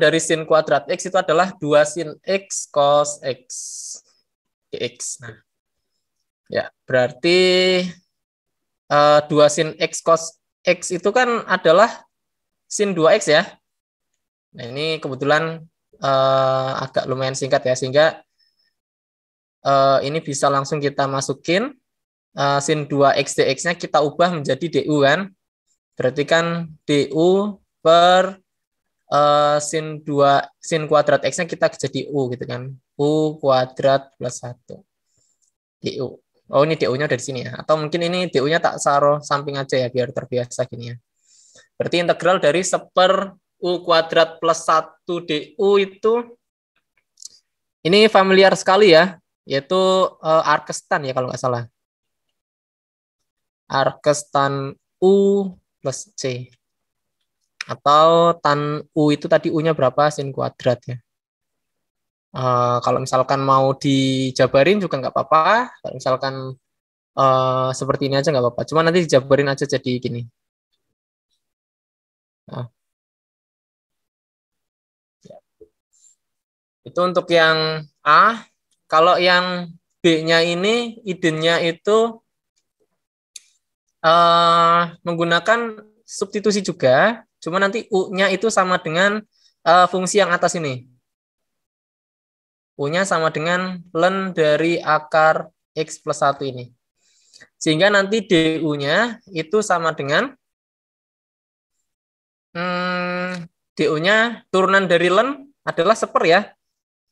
dari sin kuadrat X itu adalah 2 sin X cos X dx. Nah, ya berarti 2 sin X cos X itu kan adalah sin 2X ya. Nah ini kebetulan agak lumayan singkat ya, sehingga ini bisa langsung kita masukin sin 2X dx-nya kita ubah menjadi DU kan. Berarti kan DU per sin kuadrat X-nya kita jadi U gitu kan. U kuadrat plus 1 DU. Oh ini DU-nya dari sini ya. Atau mungkin ini DU-nya tak taruh samping aja ya biar terbiasa gini ya. Berarti integral dari 1/2 U kuadrat plus 1 DU itu ini familiar sekali ya. Yaitu Arkestan ya kalau nggak salah. Arkestan U plus C. Atau tan U itu tadi U-nya berapa? Sin kuadrat ya. Kalau misalkan mau dijabarin juga nggak apa-apa. Kalau misalkan seperti ini aja nggak apa-apa. Cuma nanti dijabarin aja jadi gini. Nah. Ya. Itu untuk yang A. Kalau yang B-nya ini, idennya itu menggunakan substitusi juga. Cuma nanti U-nya itu sama dengan fungsi yang atas ini. U-nya sama dengan ln dari akar X plus 1 ini. Sehingga nanti DU-nya itu sama dengan DU-nya turunan dari ln adalah 1/2 ya.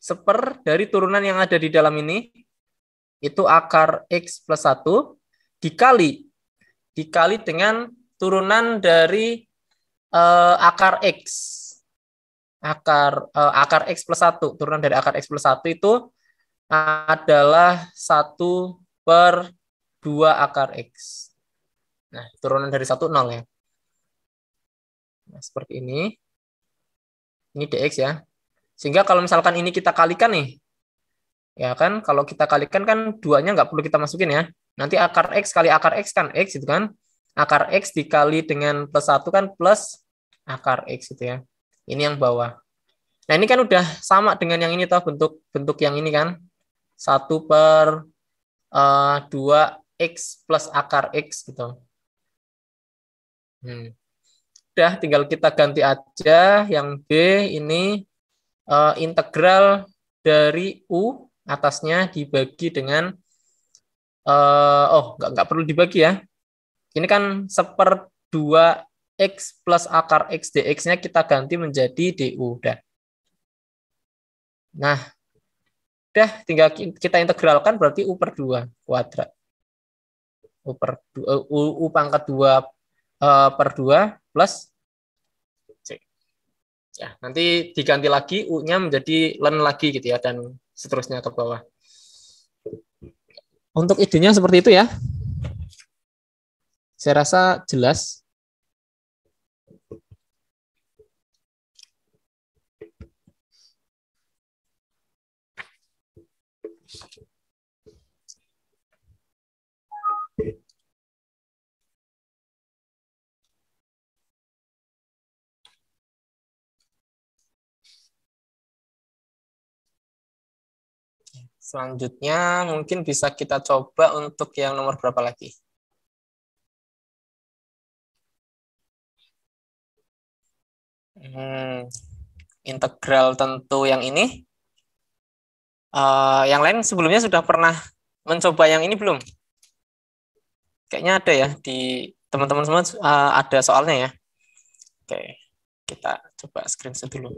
1/2 dari turunan yang ada di dalam ini. Itu akar X plus 1 dikali dengan turunan dari akar X. Akar X plus 1. Turunan dari akar X plus 1 itu adalah 1/2 akar X. Nah, turunan dari 1, 0 ya. Nah, seperti ini. Ini dx ya. Sehingga kalau misalkan ini kita kalikan nih. Ya kan, kalau kita kalikan kan 2-nya nggak perlu kita masukin ya. Nanti akar X kali akar X kan X itu kan. Akar X dikali dengan plus 1 kan plus akar X gitu ya. Ini yang bawah. Nah ini kan udah sama dengan yang ini toh bentuk yang ini kan. 1/2 X plus akar X gitu. Udah tinggal kita ganti aja yang B ini integral dari U atasnya dibagi dengan nggak perlu dibagi ya. Ini kan 1/2 X plus akar X dx-nya kita ganti menjadi DU. Udah. Nah, udah tinggal kita integralkan berarti U/2 kuadrat. U pangkat 2 per 2 plus C. Ya, nanti diganti lagi U-nya menjadi ln lagi gitu ya, dan seterusnya ke bawah. Untuk idenya seperti itu ya. Saya rasa jelas. Selanjutnya mungkin bisa kita coba untuk yang nomor berapa lagi? Integral tentu yang ini. Yang lain sebelumnya sudah pernah mencoba yang ini belum? Kayaknya ada ya, di teman-teman semua ada soalnya ya. Oke, kita coba screenshot dulu.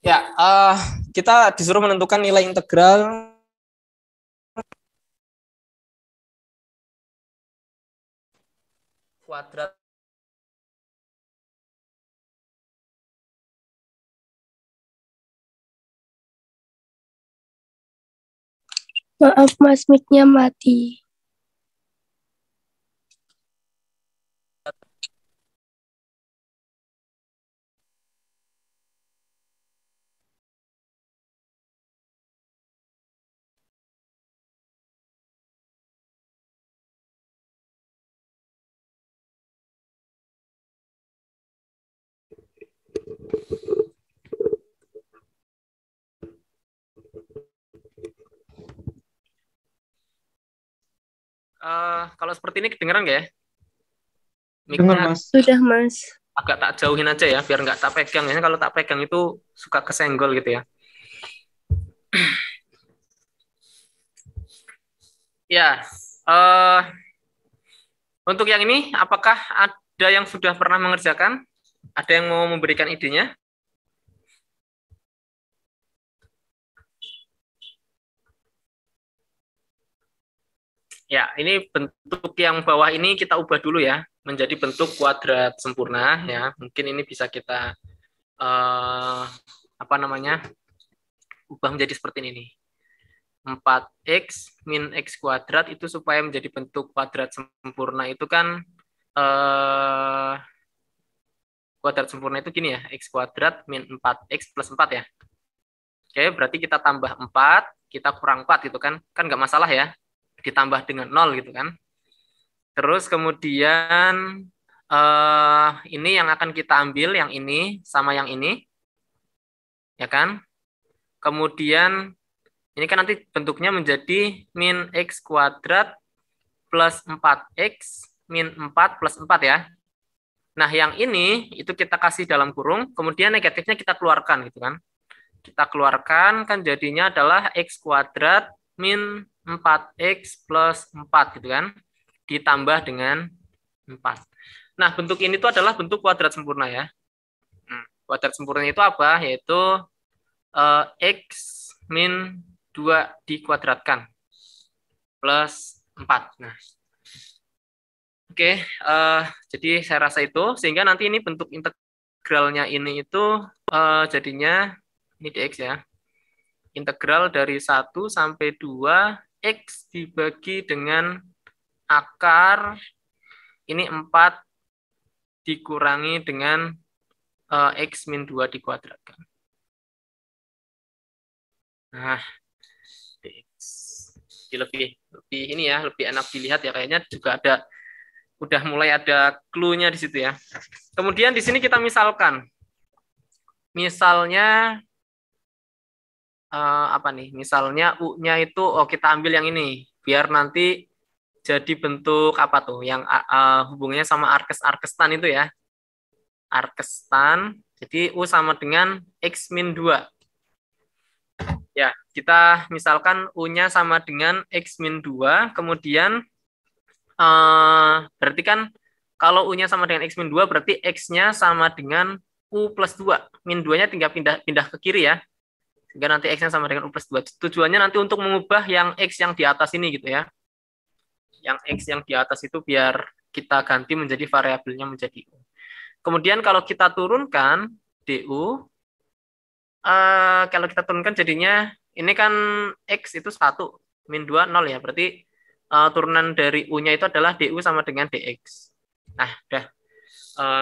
Ya, Kita disuruh menentukan nilai integral kuadrat Maaf, Mas, mic-nya mati. Kalau seperti ini kedengeran nggak ya? Dengar, Mas. Sudah, Mas. Agak tak jauhin aja ya, biar nggak tak pegang. Ini kalau tak pegang itu suka kesenggol gitu ya. Ya, untuk yang ini, apakah ada yang sudah pernah mengerjakan? Ada yang mau memberikan idenya? Ya, ini bentuk yang bawah ini kita ubah dulu ya, menjadi bentuk kuadrat sempurna ya. Mungkin ini bisa kita ubah menjadi seperti ini nih. 4x min x kuadrat itu supaya menjadi bentuk kuadrat sempurna itu kan kuadrat sempurna itu gini ya, x kuadrat min 4x plus 4 ya. Oke, berarti kita tambah 4, kita kurang 4 gitu kan. Kan nggak masalah ya. Ditambah dengan 0 gitu kan. Terus kemudian ini yang akan kita ambil, yang ini sama yang ini. Ya kan? Kemudian ini kan nanti bentuknya menjadi min x kuadrat plus 4x min 4 plus 4 ya. Nah yang ini itu kita kasih dalam kurung, kemudian negatifnya kita keluarkan gitu kan. Kita keluarkan kan jadinya adalah x kuadrat min 4x plus 4 gitu kan, ditambah dengan 4. Nah, bentuk ini tuh adalah bentuk kuadrat sempurna ya. Kuadrat sempurna itu apa? Yaitu x min 2 dikuadratkan plus 4. Nah. Oke, jadi saya rasa itu, sehingga nanti ini bentuk integralnya ini itu jadinya ini dx ya. Integral dari 1 sampai 2 X dibagi dengan akar ini 4 dikurangi dengan X min 2 dikuadratkan. Nah, lebih ini ya, lebih enak dilihat ya, kayaknya juga ada, udah mulai ada clue-nya di situ ya. Kemudian di sini kita misalkan. Misalnya U-nya itu kita ambil yang ini biar nanti jadi bentuk apa tuh yang hubungannya sama arkes-arkestan itu ya. Arkestan. Jadi U sama dengan X min 2. Ya, kita misalkan U-nya sama dengan X min 2, kemudian berarti kan kalau U-nya sama dengan X min 2 berarti X-nya sama dengan U plus 2. Min 2-nya tinggal pindah ke kiri ya. Sehingga nanti X-nya sama dengan U plus 2. Tujuannya nanti untuk mengubah yang X yang di atas ini gitu ya. Yang X yang di atas itu biar kita ganti menjadi variabelnya menjadi U. Kemudian kalau kita turunkan DU, kalau kita turunkan jadinya, ini kan X itu 1, min 2, 0 ya. Berarti turunan dari U-nya itu adalah DU sama dengan DX. Nah, udah.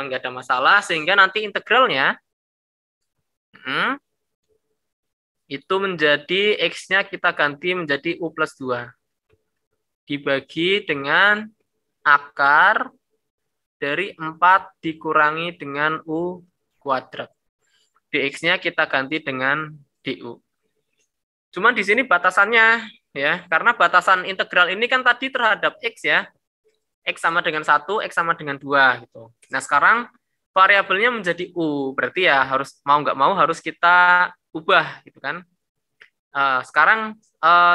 Nggak ada masalah. Sehingga nanti integralnya, itu menjadi X-nya kita ganti menjadi U plus 2. Dibagi dengan akar dari 4 dikurangi dengan U kuadrat. DX-nya kita ganti dengan DU. Cuman di sini batasannya, ya, karena batasan integral ini kan tadi terhadap X ya. X sama dengan 1, X sama dengan 2. Gitu. Nah sekarang variabelnya menjadi U. Berarti ya harus mau nggak mau harus kita ubah gitu kan. Sekarang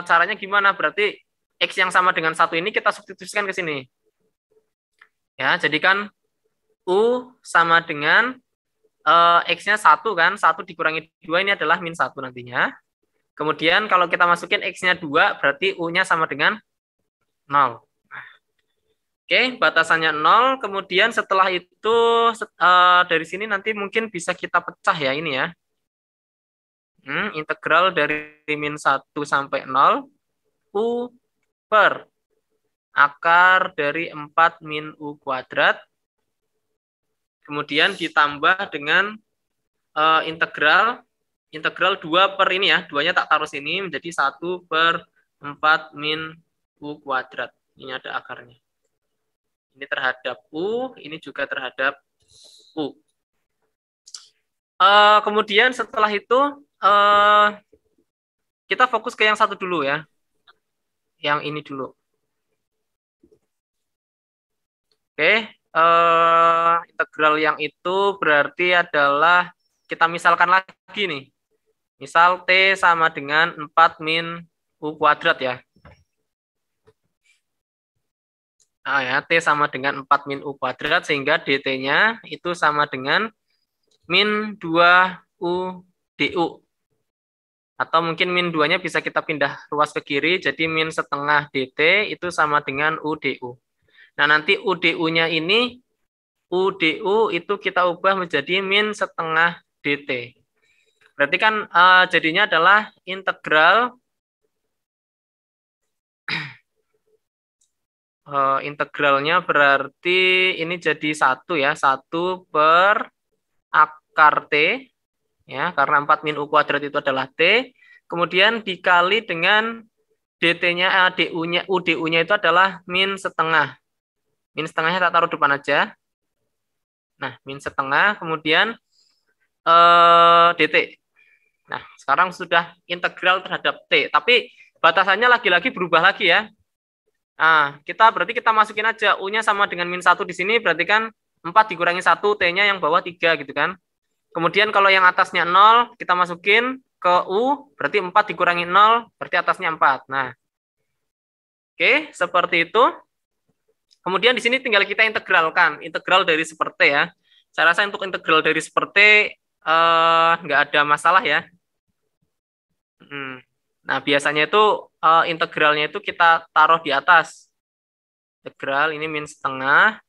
caranya gimana? Berarti X yang sama dengan 1 ini kita substitusikan ke sini. Ya, jadikan U sama dengan X-nya 1 kan, 1 dikurangi 2 ini adalah min 1 nantinya. Kemudian kalau kita masukin X-nya 2, berarti U-nya sama dengan 0. Oke, batasannya 0. Kemudian setelah itu dari sini nanti mungkin bisa kita pecah ya ini ya. Integral dari min 1 sampai 0, U per akar dari 4 min U kuadrat. Kemudian ditambah dengan integral 2 per ini ya, 2-nya tak taruh sini, menjadi 1 per 4 min U kuadrat. Ini ada akarnya. Ini terhadap U, ini juga terhadap U. Kemudian setelah itu, kita fokus ke yang satu dulu ya. Yang ini dulu. Oke. Integral yang itu berarti adalah kita misalkan lagi nih, misal T sama dengan 4 min U kuadrat ya. Nah, ya T sama dengan 4 min U kuadrat sehingga DT-nya itu sama dengan min 2 U DU, atau mungkin min 2-nya bisa kita pindah ruas ke kiri, jadi min setengah DT itu sama dengan U DU. Nah, nanti UDU-nya ini, UDU itu kita ubah menjadi min setengah DT. Berarti kan jadinya adalah integralnya berarti ini jadi 1 ya, 1 per akar T, ya, karena 4 min U kuadrat itu adalah T, kemudian dikali dengan DT-nya, UDU-nya itu adalah min setengah. Min setengahnya tak taruh depan aja. Nah, min setengah, kemudian DT. Nah, sekarang sudah integral terhadap T. Tapi batasannya lagi-lagi berubah lagi ya. Nah, berarti kita masukin aja. U-nya sama dengan min 1 di sini, berarti kan 4 dikurangi 1, T-nya yang bawah 3 gitu kan. Kemudian kalau yang atasnya 0, kita masukin ke U, berarti 4 dikurangi 0, berarti atasnya 4. Nah, oke, seperti itu. Kemudian di sini tinggal kita integralkan, integral dari seperti ya. Saya rasa untuk integral dari seperti nggak ada masalah ya. Nah, biasanya itu integralnya itu kita taruh di atas. Integral ini min setengah.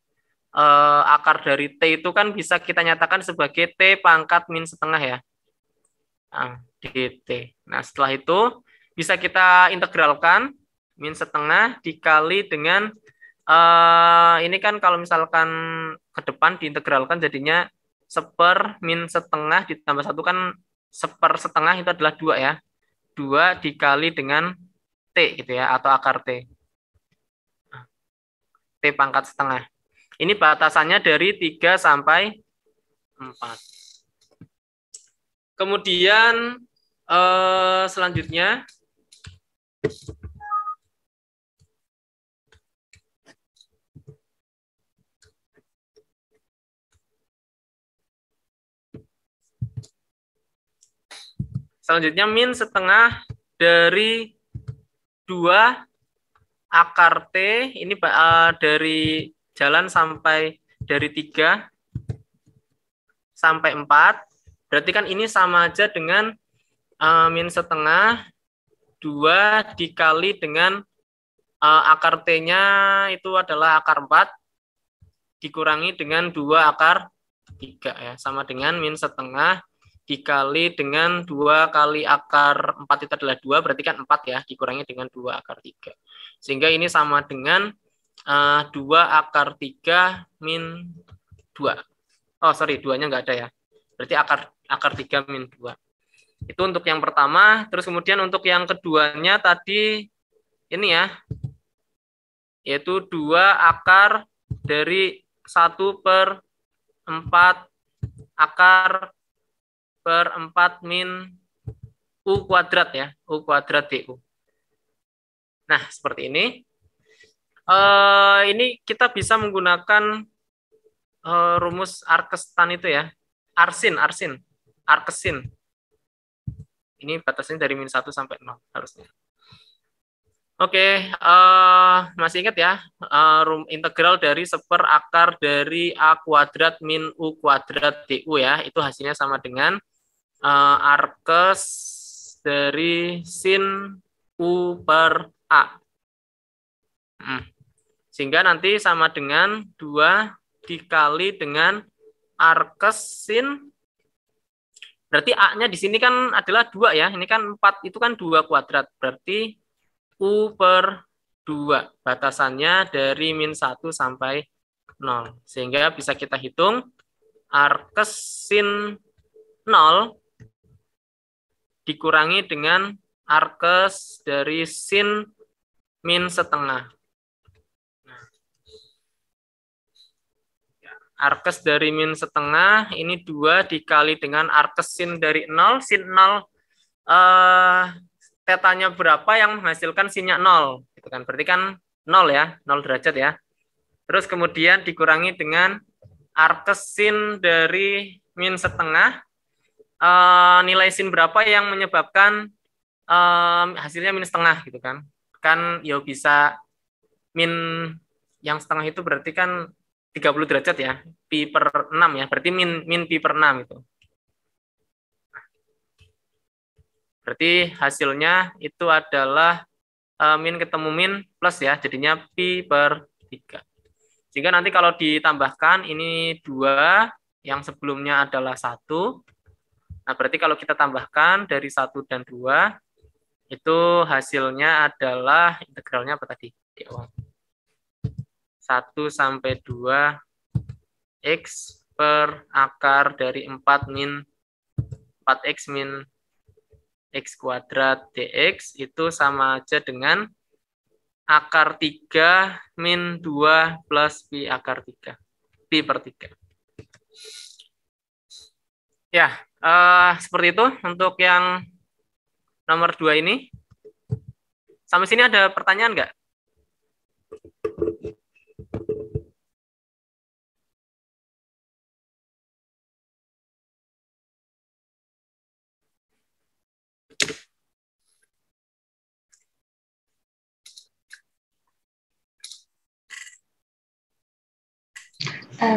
Akar dari T itu kan bisa kita nyatakan sebagai T pangkat min setengah ya. Nah, DT. Nah, setelah itu bisa kita integralkan min setengah dikali dengan ini kan kalau misalkan ke depan diintegralkan jadinya seper min setengah ditambah 1 kan seper setengah itu adalah 2 ya. 2 dikali dengan T gitu ya, atau akar T. T pangkat setengah. Ini batasannya dari 3 sampai 4. Kemudian selanjutnya min setengah dari 2 akar T, ini dari jalan sampai dari 3 sampai 4, berarti kan ini sama aja dengan min setengah 2 dikali dengan akar T-nya itu adalah akar 4, dikurangi dengan 2 akar 3, ya, sama dengan min setengah dikali dengan 2 kali akar 4 itu adalah 2, berarti kan 4 ya, dikurangi dengan 2 akar 3. Sehingga ini sama dengan 2 akar 3 min 2. Oh, sorry, 2-nya nggak ada ya. Berarti akar 3 min 2. Itu untuk yang pertama. Terus kemudian untuk yang keduanya tadi, ini ya, yaitu 2 akar dari 1 per 4 akar per 4 min U kuadrat ya, U kuadrat DU. Nah, seperti ini. Ini kita bisa menggunakan rumus Arkestan itu ya. Arkesin. Ini batasnya dari min 1 sampai 0 harusnya. Oke, masih ingat ya, integral dari seper akar dari A kuadrat min U kuadrat DU ya, itu hasilnya sama dengan arkes dari sin U per A. Sehingga nanti sama dengan 2 dikali dengan arkes sin, berarti A-nya di sini kan adalah 2 ya, ini kan 4, itu kan 2 kuadrat, berarti U per 2, batasannya dari min 1 sampai 0. Sehingga bisa kita hitung arkes sin 0 dikurangi dengan arkes dari sin min setengah. Arkes dari min setengah, ini 2 dikali dengan arkes sin dari 0, sin 0 tetanya berapa yang menghasilkan sinnya 0, gitu kan? Berarti kan 0 ya, 0 derajat ya. Terus kemudian dikurangi dengan arkes sin dari min setengah, nilai sin berapa yang menyebabkan hasilnya min setengah, gitu kan? Kan ya bisa min yang setengah itu berarti kan 30 derajat ya, pi per 6 ya, berarti min pi per 6 itu. Berarti hasilnya itu adalah min ketemu min plus ya, jadinya pi per 3. Sehingga nanti kalau ditambahkan ini 2, yang sebelumnya adalah 1. Nah, berarti kalau kita tambahkan dari 1 dan 2, itu hasilnya adalah integralnya apa tadi? 1 sampai 2 X per akar dari 4X min X kuadrat dx itu sama aja dengan akar 3 min 2 plus pi akar 3. Pi per 3. Ya, seperti itu untuk yang nomor 2 ini. Sampai sini ada pertanyaan nggak?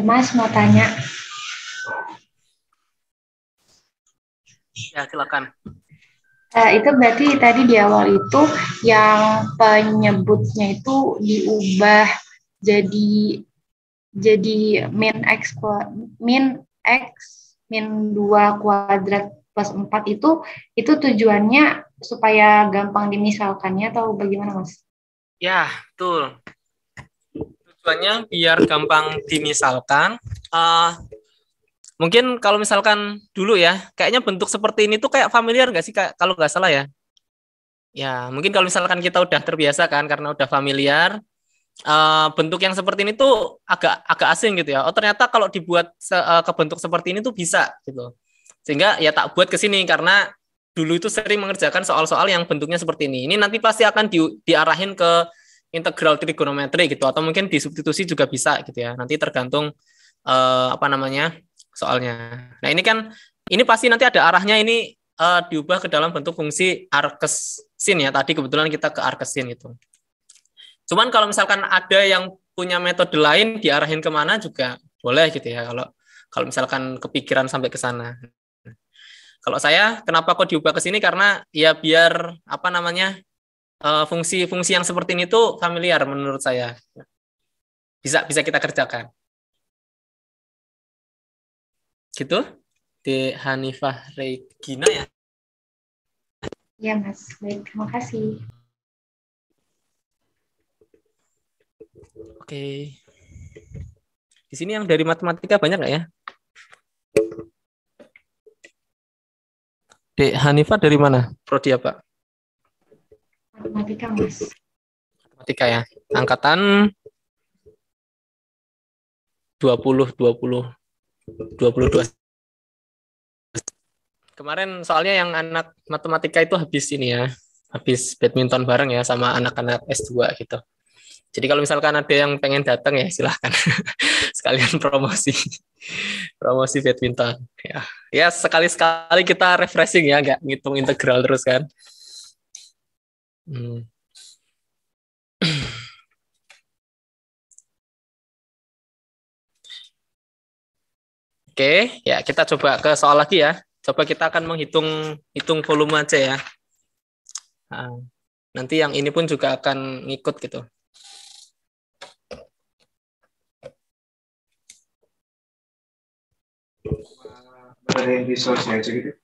Mas mau tanya. Ya, silakan. Itu berarti tadi di awal itu yang penyebutnya itu diubah jadi min x min 2 kuadrat plus 4 itu tujuannya supaya gampang dimisalkannya atau bagaimana, Mas? Ya, betul. Tujuannya biar gampang dimisalkan. Mungkin kalau misalkan dulu ya, kayaknya bentuk seperti ini tuh kayak familiar nggak sih, kalau nggak salah ya? Ya, mungkin kalau misalkan kita udah terbiasa kan, karena udah familiar, bentuk yang seperti ini tuh agak asing gitu ya. Oh, ternyata kalau dibuat ke bentuk seperti ini tuh bisa gitu. Sehingga ya tak buat ke sini, karena dulu itu sering mengerjakan soal-soal yang bentuknya seperti ini. Ini nanti pasti akan diarahin ke integral trigonometri gitu, atau mungkin disubstitusi juga bisa gitu ya, nanti tergantung soalnya. Nah, ini kan pasti nanti ada arahnya, ini diubah ke dalam bentuk fungsi arkes sin ya, tadi kebetulan kita ke arkes sin gitu. Cuman kalau misalkan ada yang punya metode lain diarahin kemana juga boleh gitu ya, kalau misalkan kepikiran sampai ke sana. Kalau saya, kenapa kok diubah ke sini, karena ya biar fungsi-fungsi yang seperti ini tuh familiar menurut saya, bisa kita kerjakan gitu. Di Hanifah Regina ya? Ya, Mas, baik, terima kasih. Oke, di sini yang dari matematika banyak nggak ya? Dek Hanifah dari mana? Prodi apa? Matematika, Mas. Matematika ya. Angkatan 22. Kemarin soalnya yang anak matematika itu habis ini ya. Habis badminton bareng ya sama anak-anak S2 gitu. Jadi kalau misalkan ada yang pengen datang ya silahkan. Sekalian promosi badminton ya. Ya, sekali-sekali kita refreshing ya, nggak ngitung integral terus kan. Oke, ya kita coba ke soal lagi ya. Coba kita akan menghitung volume aja ya. Nah, nanti yang ini pun juga akan ngikut gitu. Ada yang di source-nya aja gitu.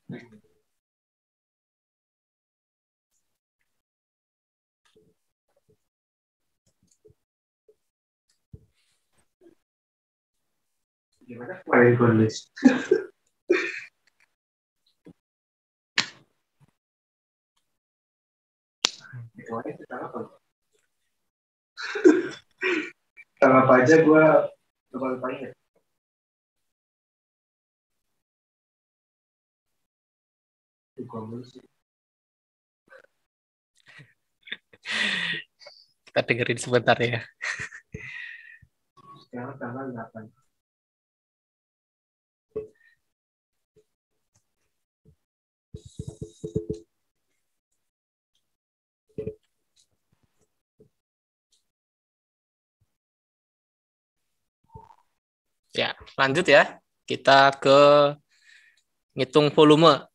Gimana kemarin kondisi? Tanggal apa aja gue lupa-lupain. Kita dengerin sebentar ya. Sekarang tanggal 8. Ya, lanjut ya. Kita ke ngitung volume.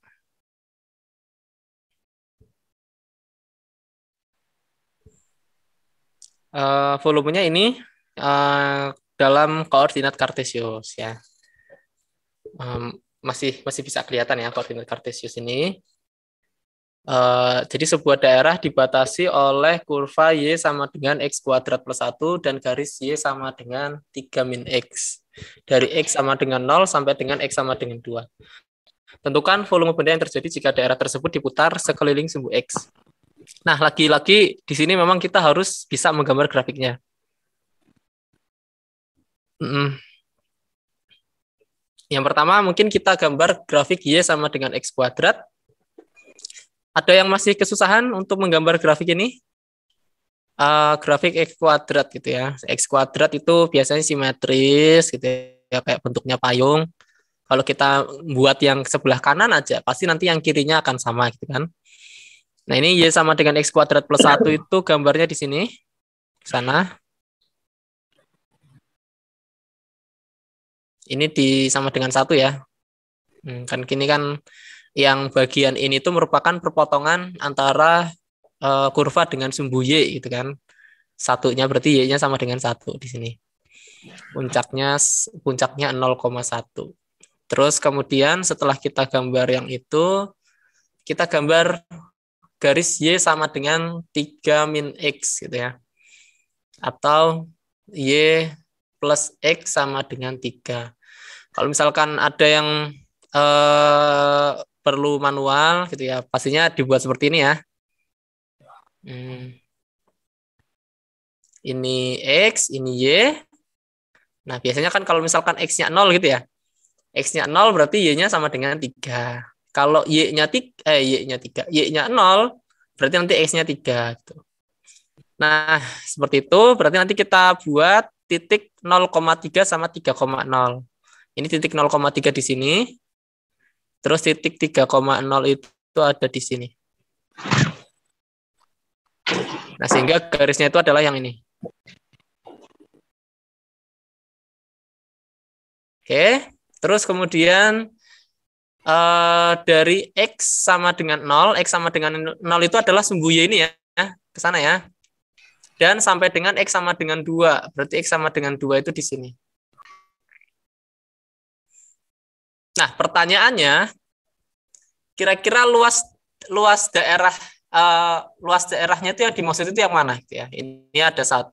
Volumenya ini dalam koordinat kartesius ya. Masih bisa kelihatan ya koordinat kartesius ini. Jadi sebuah daerah dibatasi oleh kurva Y sama dengan X kuadrat plus 1 dan garis Y sama dengan 3 min X. Dari X sama dengan 0 sampai dengan X sama dengan 2. Tentukan volume benda yang terjadi jika daerah tersebut diputar sekeliling sumbu X. Nah, lagi-lagi di sini memang kita harus bisa menggambar grafiknya. Yang pertama mungkin kita gambar grafik Y sama dengan X kuadrat. Ada yang masih kesusahan untuk menggambar grafik ini? Grafik X kuadrat gitu ya. X kuadrat itu biasanya simetris gitu ya, kayak bentuknya payung. Kalau kita buat yang sebelah kanan aja, pasti nanti yang kirinya akan sama gitu kan. Nah, ini Y sama dengan X kuadrat plus 1 itu gambarnya di sini. Di sana. Ini di sama dengan 1 ya. Kan kini kan yang bagian ini itu merupakan perpotongan antara kurva dengan sumbu Y gitu kan. Satunya berarti Y-nya sama dengan 1 di sini. Puncaknya 0,1. Terus kemudian setelah kita gambar yang itu, kita gambar garis Y sama dengan 3 min X gitu ya. Atau Y plus X sama dengan 3. Kalau misalkan ada yang perlu manual gitu ya, pastinya dibuat seperti ini ya. Ini X, ini Y. Nah, biasanya kan kalau misalkan X-nya 0 gitu ya. X-nya 0 berarti Y-nya sama dengan 3. Kalau Y-nya 0 berarti nanti X-nya 3 gitu. Nah, seperti itu berarti nanti kita buat titik 0,3 sama 3,0. Ini titik 0,3 di sini. Terus titik 3,0 itu ada di sini. Nah, sehingga garisnya itu adalah yang ini. Oke, terus kemudian dari X sama dengan 0, X sama dengan 0 itu adalah sumbu Y ini ya, ke sana ya. Dan sampai dengan X sama dengan 2, berarti X sama dengan 2 itu di sini. Nah, pertanyaannya, kira-kira luas daerahnya itu yang dimaksud itu yang mana? Gitu ya. Ini ada 1,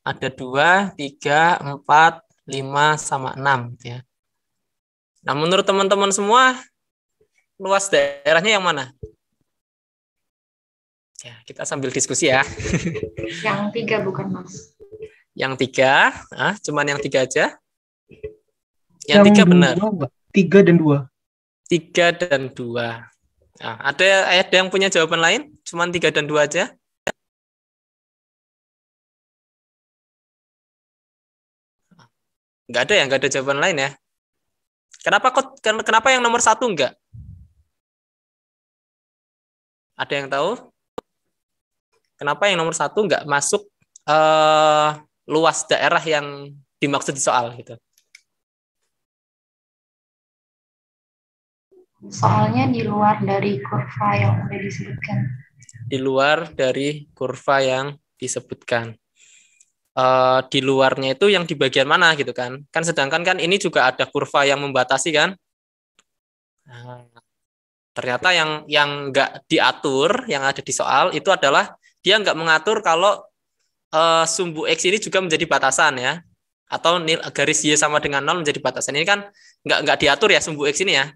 ada 2, 3, 4, 5, sama 6. Gitu ya. Nah, menurut teman-teman semua, luas daerahnya yang mana? Ya, kita sambil diskusi ya. Yang 3 bukan, Mas. Yang 3? Ah, cuman yang 3 aja? Yang 3 benar. 3 dan 2. 3 dan 2. Nah, ada yang punya jawaban lain? Cuman 3 dan 2 aja? Enggak ada ya? Enggak ada jawaban lain ya? Kenapa yang nomor 1 enggak? Ada yang tahu? Kenapa yang nomor 1 enggak masuk luas daerah yang dimaksud di soal gitu? soalnya di luar dari kurva yang udah disebutkan. Di luar dari kurva yang disebutkan. Di luarnya itu yang di bagian mana gitu kan? Kan sedangkan kan ini juga ada kurva yang membatasi kan? Nah, ternyata yang nggak diatur, yang ada di soal itu adalah dia nggak mengatur kalau sumbu X ini juga menjadi batasan ya. Atau garis Y sama dengan 0 menjadi batasan. Ini kan nggak diatur ya sumbu X ini ya.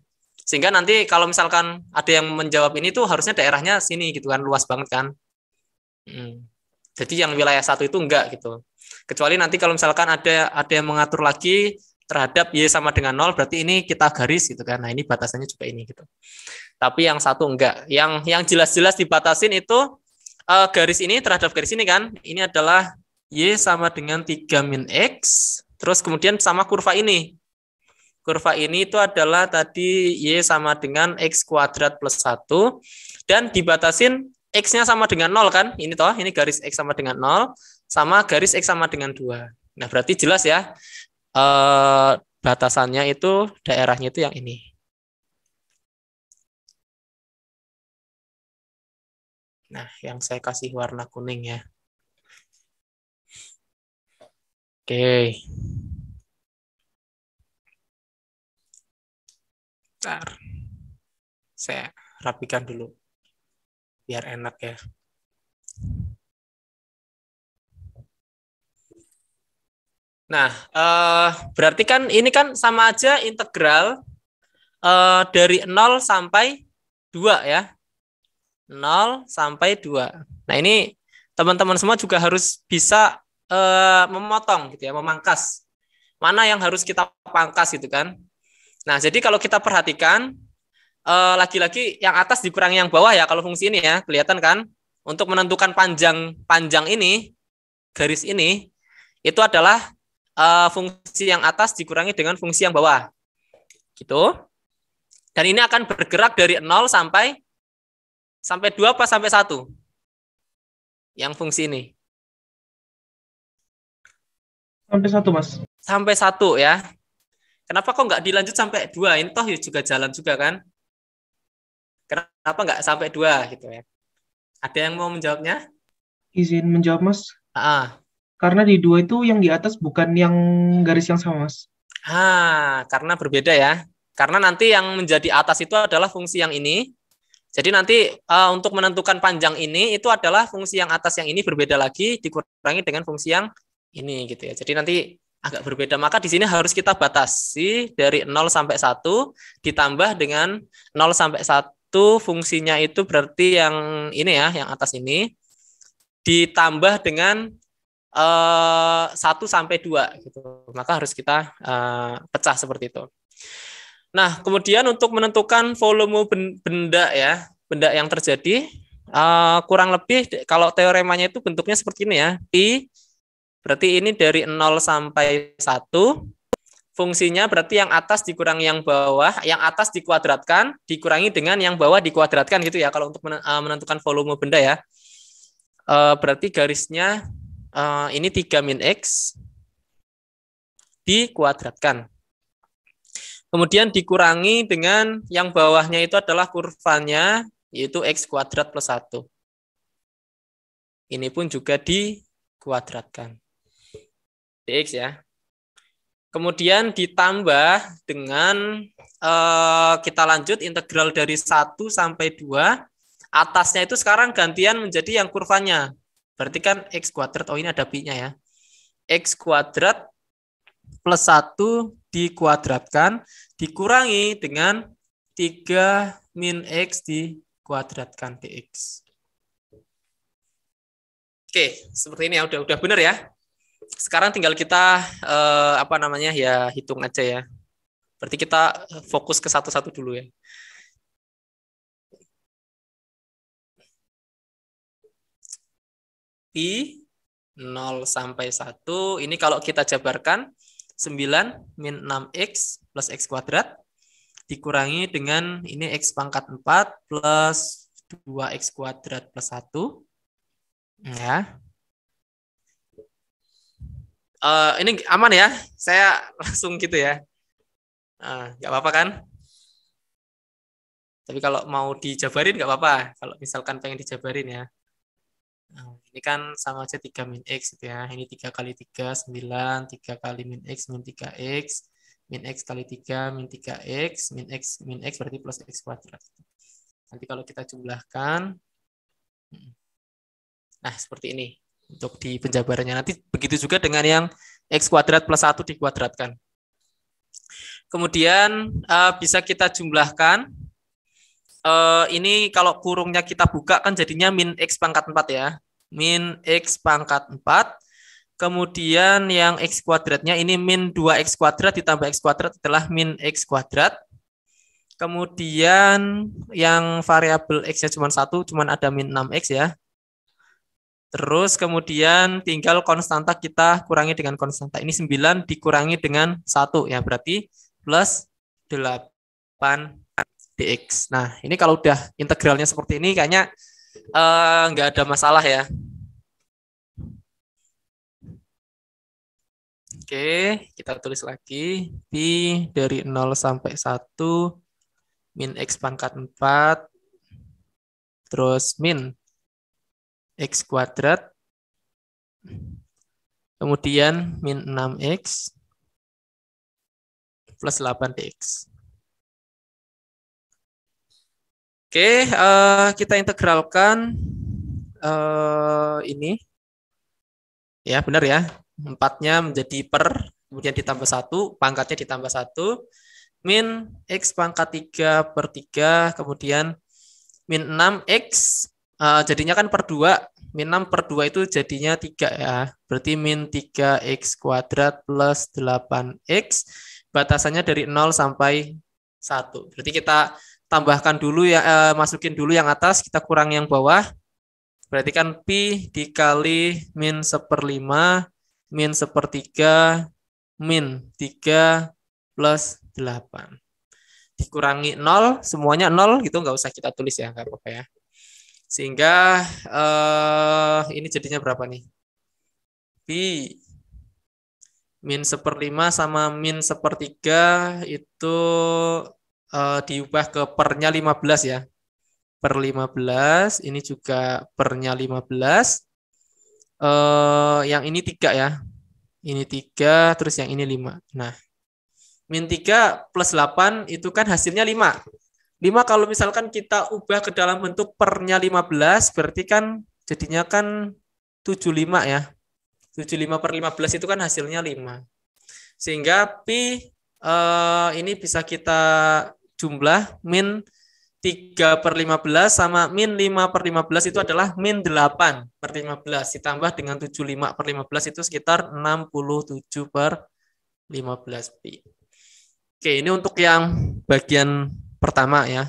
Sehingga nanti kalau misalkan ada yang menjawab ini tuh harusnya daerahnya sini gitu kan, luas banget kan. Jadi yang wilayah satu itu enggak gitu. Kecuali nanti kalau misalkan ada yang mengatur lagi terhadap Y sama dengan 0, berarti ini kita garis gitu kan. Nah ini batasannya juga ini gitu. Tapi yang satu enggak. Yang jelas-jelas dibatasin itu garis ini terhadap garis ini kan. Ini adalah Y sama dengan 3 min X. Terus kemudian sama kurva ini. Kurva ini itu adalah tadi Y sama dengan X kuadrat plus 1. Dan dibatasin X-nya sama dengan 0 kan. Ini toh, ini garis X sama dengan 0. Sama garis X sama dengan 2. Nah berarti jelas ya. Batasannya itu, daerahnya itu yang ini. Nah, yang saya kasih warna kuning ya. Oke. Bentar. Saya rapikan dulu. Biar enak ya. Nah, berarti kan ini kan sama aja integral dari 0 sampai 2 ya. 0 sampai 2. Nah ini teman-teman semua juga harus bisa memotong gitu ya, memangkas. Mana yang harus kita pangkas gitu kan. Nah jadi kalau kita perhatikan, lagi-lagi yang atas dikurangi yang bawah ya, kalau fungsi ini ya, kelihatan kan. Untuk menentukan panjang ini, garis ini, itu adalah fungsi yang atas dikurangi dengan fungsi yang bawah. Gitu. Dan ini akan bergerak dari 0 sampai 2 apa sampai 1? Yang fungsi ini. Sampai 1, Mas. Sampai 1 ya. Kenapa kok nggak dilanjut sampai 2? Ini toh juga jalan juga kan? Kenapa nggak sampai 2 gitu ya? Ada yang mau menjawabnya? Izin menjawab, Mas. Karena di 2 itu yang di atas bukan yang garis yang sama, Mas. Karena berbeda ya. Karena nanti yang menjadi atas itu adalah fungsi yang ini. Jadi nanti untuk menentukan panjang ini itu adalah fungsi yang atas yang ini berbeda lagi dikurangi dengan fungsi yang ini gitu ya. Jadi nanti agak berbeda. Maka di sini harus kita batasi dari 0 sampai 1 ditambah dengan 0 sampai 1 fungsinya itu berarti yang ini ya, yang atas ini ditambah dengan 1 sampai 2 gitu. Maka harus kita pecah seperti itu. Nah, kemudian untuk menentukan volume benda ya, benda yang terjadi, kurang lebih kalau teoremanya itu bentuknya seperti ini ya. Pi, berarti ini dari 0 sampai 1, fungsinya berarti yang atas dikurangi yang bawah, yang atas dikuadratkan, dikurangi dengan yang bawah dikuadratkan gitu ya, kalau untuk menentukan volume benda ya. Berarti garisnya ini 3 min X dikuadratkan. Kemudian dikurangi dengan yang bawahnya itu adalah kurvanya, yaitu X kuadrat plus 1. Ini pun juga dikuadratkan. Dx ya. Kemudian ditambah dengan, kita lanjut integral dari 1 sampai 2. Atasnya itu sekarang gantian menjadi yang kurvanya. Berarti kan X kuadrat, oh ini ada pi-nya ya. X kuadrat plus 1 dikuadratkan dikurangi dengan 3 min X dikuadratkan dx. Oke, seperti ini ya, udah benar ya. Sekarang tinggal kita hitung aja ya. Berarti kita fokus ke satu-satu dulu ya. Pi 0 sampai 1 ini kalau kita jabarkan 9 min 6x plus x kuadrat dikurangi dengan ini x pangkat 4 plus 2x kuadrat plus 1. Ya. Ini aman ya? Saya langsung gitu ya. Nggak apa-apa kan? Tapi kalau mau dijabarin nggak apa-apa. Kalau misalkan pengen dijabarin ya. Nah, ini kan sama aja 3 min X gitu ya. Ini 3 kali 3, 9. 3 kali min X, min 3X. Min X kali 3, min 3X. Min X berarti plus X kuadrat. Nanti kalau kita jumlahkan. Nah, seperti ini. Untuk di penjabarannya. Nanti begitu juga dengan yang X kuadrat plus 1 dikuadratkan. Kemudian bisa kita jumlahkan. Ini kalau kurungnya kita buka kan jadinya min X pangkat 4 ya. Min X pangkat 4. Kemudian yang X kuadratnya ini min 2X kuadrat ditambah X kuadrat adalah min X kuadrat. Kemudian yang variabel X-nya cuma 1, cuma ada min 6X ya. Terus kemudian tinggal konstanta kita kurangi dengan konstanta. Ini 9 dikurangi dengan 1 ya, berarti plus 8 dx. Nah, ini kalau udah integralnya seperti ini kayaknya nggak ada masalah ya. Oke, kita tulis lagi. Pi dari 0 sampai 1 min x pangkat 4 terus min X kuadrat, kemudian min 6X plus 8 dx. Oke, kita integralkan ini. Ya, benar ya. 4-nya menjadi per, kemudian ditambah 1, pangkatnya ditambah 1. Min X pangkat 3 per 3, kemudian min 6X. Jadinya kan per 2, min 6 per 2 itu jadinya 3 ya. Berarti min 3x kuadrat plus 8x, batasannya dari 0 sampai 1. Berarti kita tambahkan dulu, ya, masukin dulu yang atas, kita kurang yang bawah. Berarti kan pi dikali min 1/5, min 1/3, min 3 plus 8. Dikurangi 0, semuanya 0, gitu nggak usah kita tulis ya, nggak apa-apa ya. Sehingga ini jadinya berapa nih? Pi min 1/5 sama min 1/3 itu diubah ke pernya 15 ya. Per 15, ini juga pernya 15. Yang ini 3 ya. Ini 3, terus yang ini 5. Nah, min 3 plus 8 itu kan hasilnya 5. 5 kalau misalkan kita ubah ke dalam bentuk pernya 15, berarti kan jadinya kan 75 ya. 75 per 15 itu kan hasilnya 5. Sehingga pi ini bisa kita jumlah min 3 per 15 sama min 5 per 15 itu adalah min 8 per 15. Ditambah dengan 75 per 15 itu sekitar 67 per 15 pi. Oke, ini untuk yang bagian pertama ya.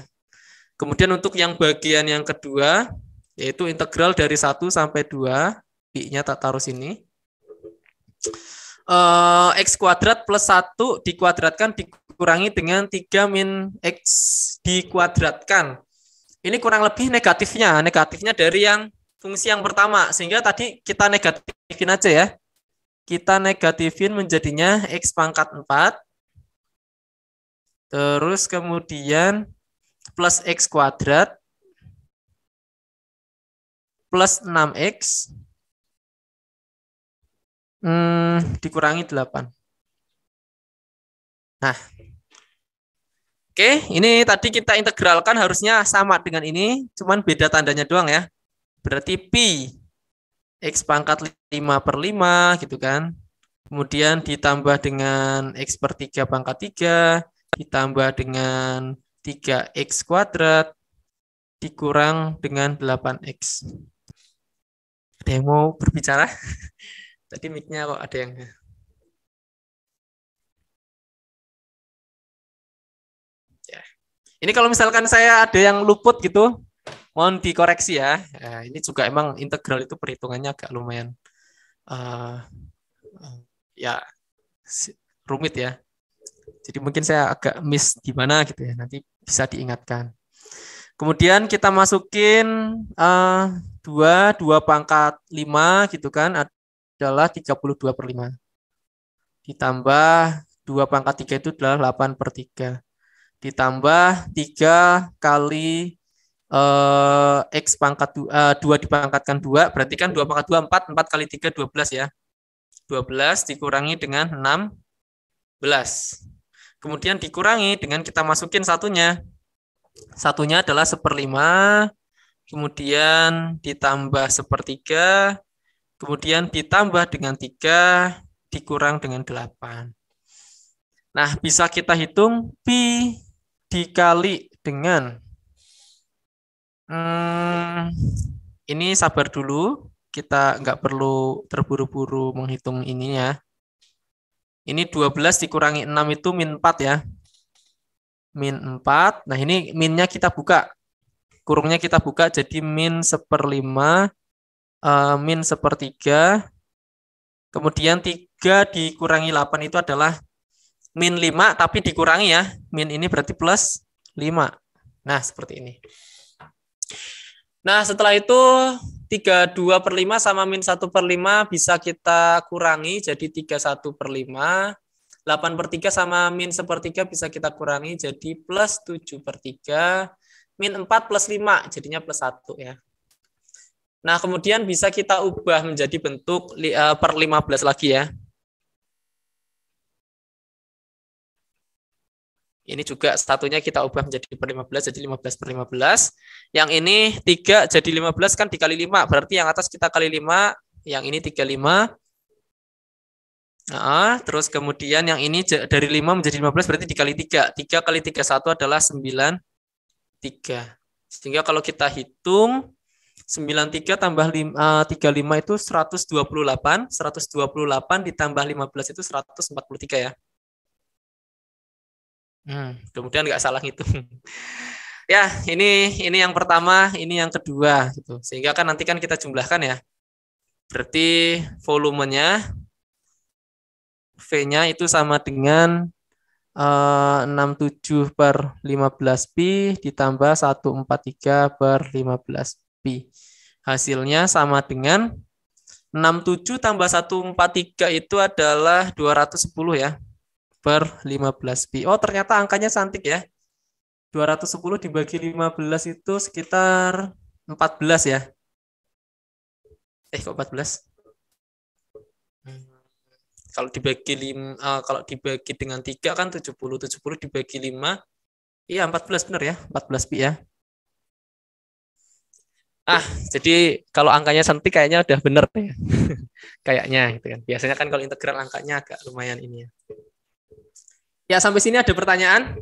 Kemudian untuk yang bagian yang kedua yaitu integral dari 1 sampai 2, pi-nya tak taruh sini. X kuadrat plus 1 dikuadratkan dikurangi dengan 3 min X dikuadratkan. Ini kurang lebih negatifnya. Negatifnya dari yang fungsi yang pertama. Sehingga tadi kita negatifin aja ya. Kita negatifin menjadinya X pangkat 4. Terus kemudian plus X kuadrat plus 6X dikurangi 8. Nah, oke, ini tadi kita integralkan harusnya sama dengan ini, cuman beda tandanya doang ya. Berarti Pi X pangkat 5 per 5 gitu kan. Kemudian ditambah dengan X per 3 pangkat 3. Ditambah dengan 3x kuadrat dikurang dengan 8x. Ada yang mau berbicara? Tadi mic-nya kok ada yang... Ya. Ini kalau misalkan saya ada yang luput gitu, mohon dikoreksi ya. Nah, ini juga emang integral itu perhitungannya agak lumayan ya rumit ya. Jadi mungkin saya agak miss di mana gitu ya, nanti bisa diingatkan. Kemudian kita masukin 2 pangkat 5 gitu kan adalah 32 per 5. Ditambah 2 pangkat 3 itu adalah 8 per 3. ditambah 3 kali X pangkat 2 dipangkatkan 2, berarti kan 2 pangkat 2, 4, 4 kali 3, 12 ya. 12 dikurangi dengan 16. Kemudian dikurangi dengan kita masukin satunya. Satunya adalah 1/5, kemudian ditambah 1/3, kemudian ditambah dengan 3, dikurang dengan 8. Nah, bisa kita hitung Pi dikali dengan ini sabar dulu, kita nggak perlu terburu-buru menghitung ini ya. Ini 12 dikurangi 6 itu min 4 ya. Min 4, nah ini minnya kita buka. Kurungnya kita buka, jadi min 1/5, min 1/3, kemudian 3 dikurangi 8 itu adalah min 5, tapi dikurangi ya. Min ini berarti plus 5. Nah, seperti ini. Nah, setelah itu 32/5 sama min 1/5 bisa kita kurangi jadi 31/5. 8/3 sama min 1/3 bisa kita kurangi jadi plus 7/3. Min 4 plus 5 jadinya plus 1 ya. Nah, kemudian bisa kita ubah menjadi bentuk per 15 lagi ya. Ini juga satunya kita ubah menjadi per 15, jadi 15/15. Yang ini 3 jadi 15 kan dikali 5. Berarti yang atas kita kali 5, yang ini 35. Nah, terus kemudian yang ini dari 5 menjadi 15 berarti dikali 3. 3 kali 31 adalah 93. Sehingga kalau kita hitung, 93 tambah 35 itu 128. 128 ditambah 15 itu 143 ya. Kemudian nggak salah ngitung. Ya, ini yang pertama, ini yang kedua gitu. Sehingga kan nanti kan kita jumlahkan ya. Berarti volumenya V-nya itu sama dengan 67/15pi ditambah 143/15pi. Hasilnya sama dengan 67 tambah 143 itu adalah 210 ya. Per 15pi. Oh, ternyata angkanya cantik ya. 210 dibagi 15 itu sekitar 14 ya. Kok 14? Kalau dibagi kalau dibagi dengan 3 kan 70. 70 dibagi 5. Iya, 14 benar ya. 14pi ya. Jadi kalau angkanya cantik kayaknya udah benar ya. Kayaknya gitu kan. Biasanya kan kalau integral angkanya agak lumayan ini ya. Ya, sampai sini ada pertanyaan?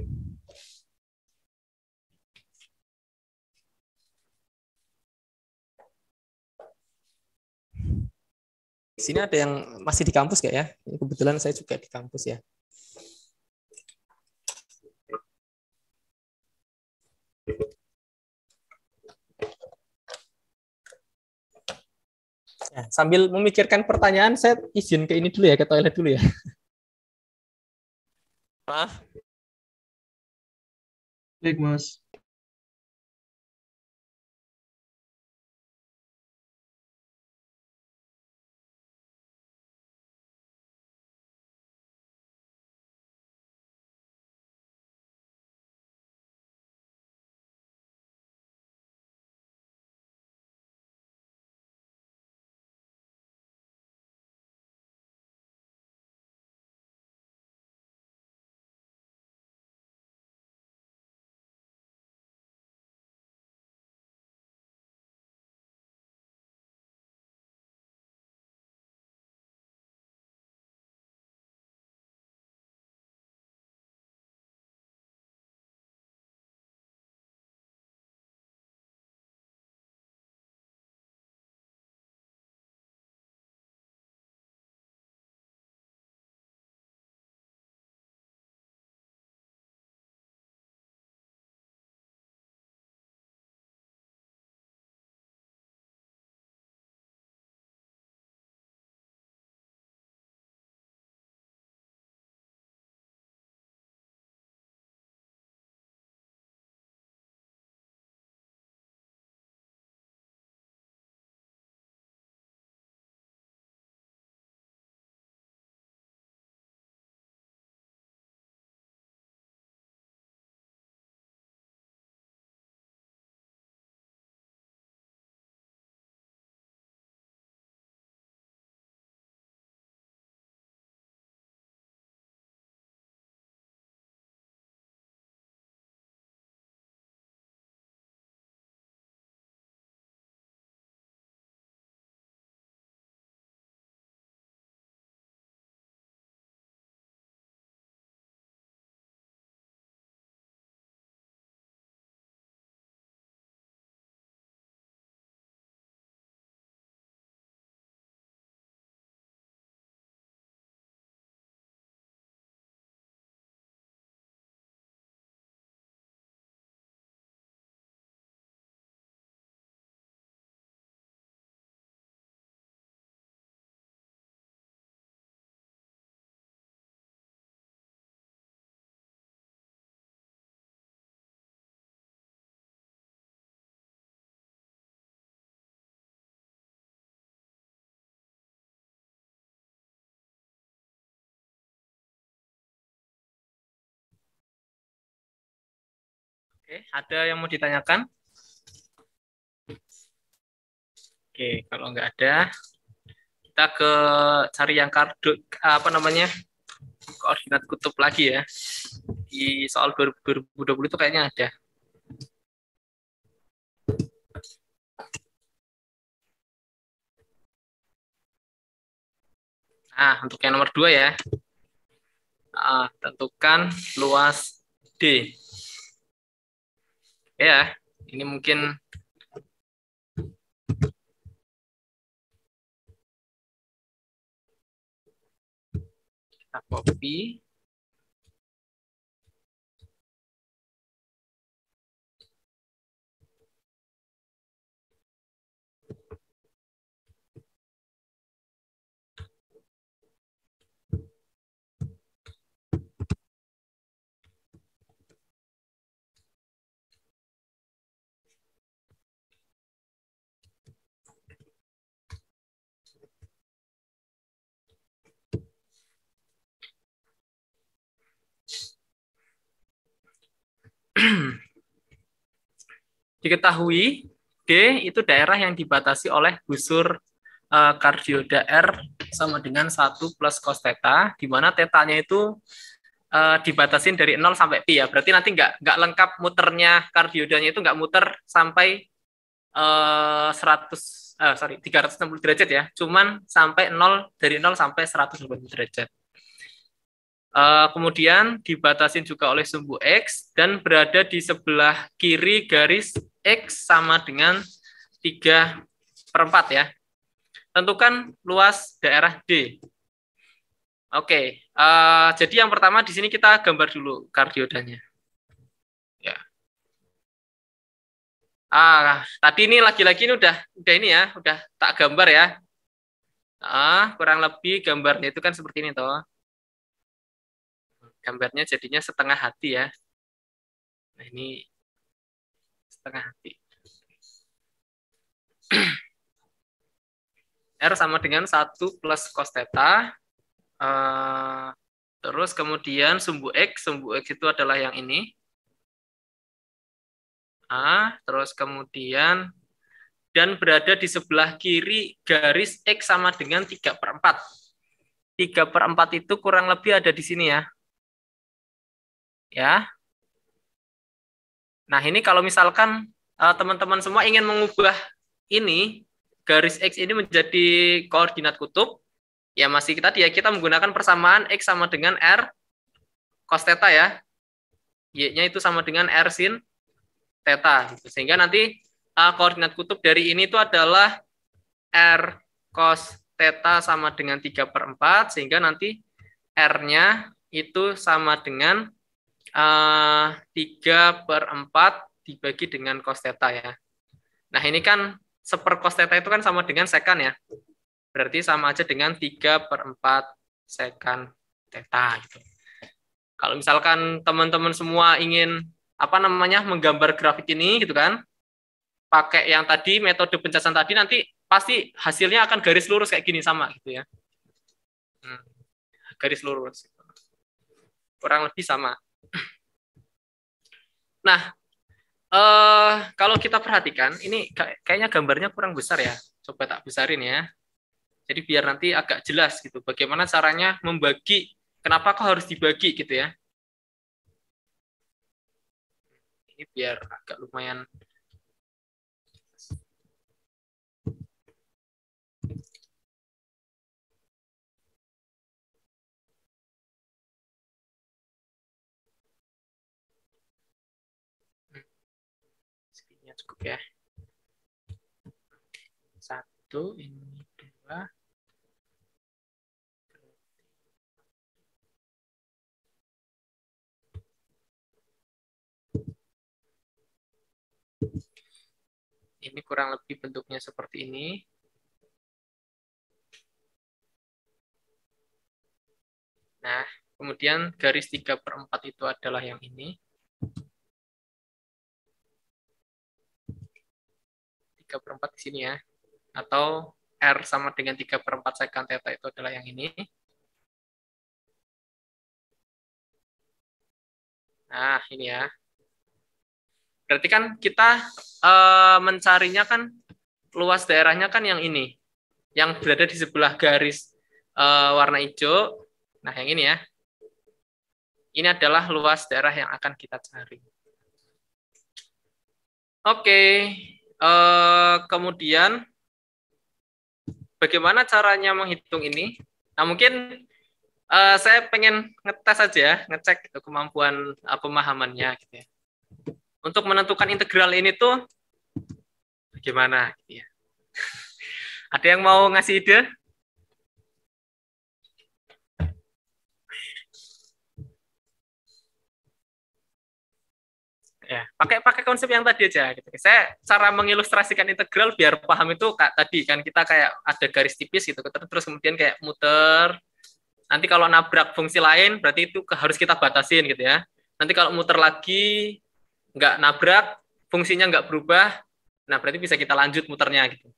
Di sini ada yang masih di kampus nggak ya? Kebetulan saya juga di kampus ya. Nah, sambil memikirkan pertanyaan, saya izin ke ini dulu ya, ke toilet dulu ya. Baik, Mas. Oke, ada yang mau ditanyakan? Oke, kalau nggak ada, kita ke cari yang kardut, koordinat kutub lagi ya. Di soal 2020 itu kayaknya ada. Nah, untuk yang nomor 2 ya. Tentukan luas D. Ya, ini mungkin kita copy. Diketahui D itu daerah yang dibatasi oleh busur kardioida R sama dengan 1 plus cos theta, di mana tetanya itu dibatasin dari 0 sampai pi ya. Berarti nanti nggak lengkap muternya, kardioidanya itu nggak muter sampai 360 derajat ya. Cuman sampai 0, dari 0 sampai 160 derajat. Kemudian dibatasin juga oleh sumbu X dan berada di sebelah kiri garis X sama dengan 3/4 ya. Tentukan luas daerah D. Oke, jadi yang pertama di sini kita gambar dulu kardioidanya. Ya. Tadi ini lagi-lagi ini udah ini ya, udah tak gambar ya. Kurang lebih gambarnya itu kan seperti ini toh. Gambarnya jadinya setengah hati ya. Nah, ini setengah hati. R sama dengan 1 plus cos theta. Terus kemudian sumbu X. Sumbu X itu adalah yang ini. Terus kemudian dan berada di sebelah kiri garis X sama dengan 3/4. 3/4 itu kurang lebih ada di sini ya. Ya, nah ini kalau misalkan teman-teman semua ingin mengubah ini garis X ini menjadi koordinat kutub, ya masih kita menggunakan persamaan X sama dengan R cos theta ya, Y-nya itu sama dengan R sin theta, gitu. Sehingga nanti koordinat kutub dari ini itu adalah R cos theta sama dengan 3/4, sehingga nanti R-nya itu sama dengan 3/4 dibagi dengan cos theta ya. Nah ini kan 1 cos theta itu kan sama dengan sekan ya. Berarti sama aja dengan 3/4 sekan theta gitu. Kalau misalkan teman-teman semua ingin menggambar grafik ini gitu kan, pakai yang tadi metode pencacahan tadi, nanti pasti hasilnya akan garis lurus kayak gini sama gitu ya. Garis lurus. Kurang lebih sama. Nah, kalau kita perhatikan, ini kayaknya gambarnya kurang besar ya. Coba tak besarin ya. Jadi biar nanti agak jelas gitu. Bagaimana caranya membagi, kenapa kok harus dibagi gitu ya. Ini biar agak lumayan. Cukup ya, 1 ini 2 ini kurang lebih bentuknya seperti ini. Nah kemudian garis 3/4 itu adalah yang ini. 3/4 di sini ya, atau R sama dengan 3/4 sekan theta itu adalah yang ini. Nah, ini ya. Berarti kan kita mencarinya kan luas daerahnya kan yang ini, yang berada di sebelah garis warna hijau. Nah, yang ini ya. Ini adalah luas daerah yang akan kita cari. Oke, kemudian bagaimana caranya menghitung ini? Nah, mungkin saya pengen ngetes aja, ngecek kemampuan pemahamannya. Gitu ya. Untuk menentukan integral ini tuh gimana? Gitu ya. Ada yang mau ngasih ide? Ya, pakai konsep yang tadi aja gitu. Saya cara mengilustrasikan integral biar paham itu tadi kan kita kayak ada garis tipis gitu terus kemudian kayak muter. Nanti kalau nabrak fungsi lain berarti itu harus kita batasin gitu ya. Nanti kalau muter lagi nggak nabrak, fungsinya nggak berubah. Nah, berarti bisa kita lanjut muternya gitu.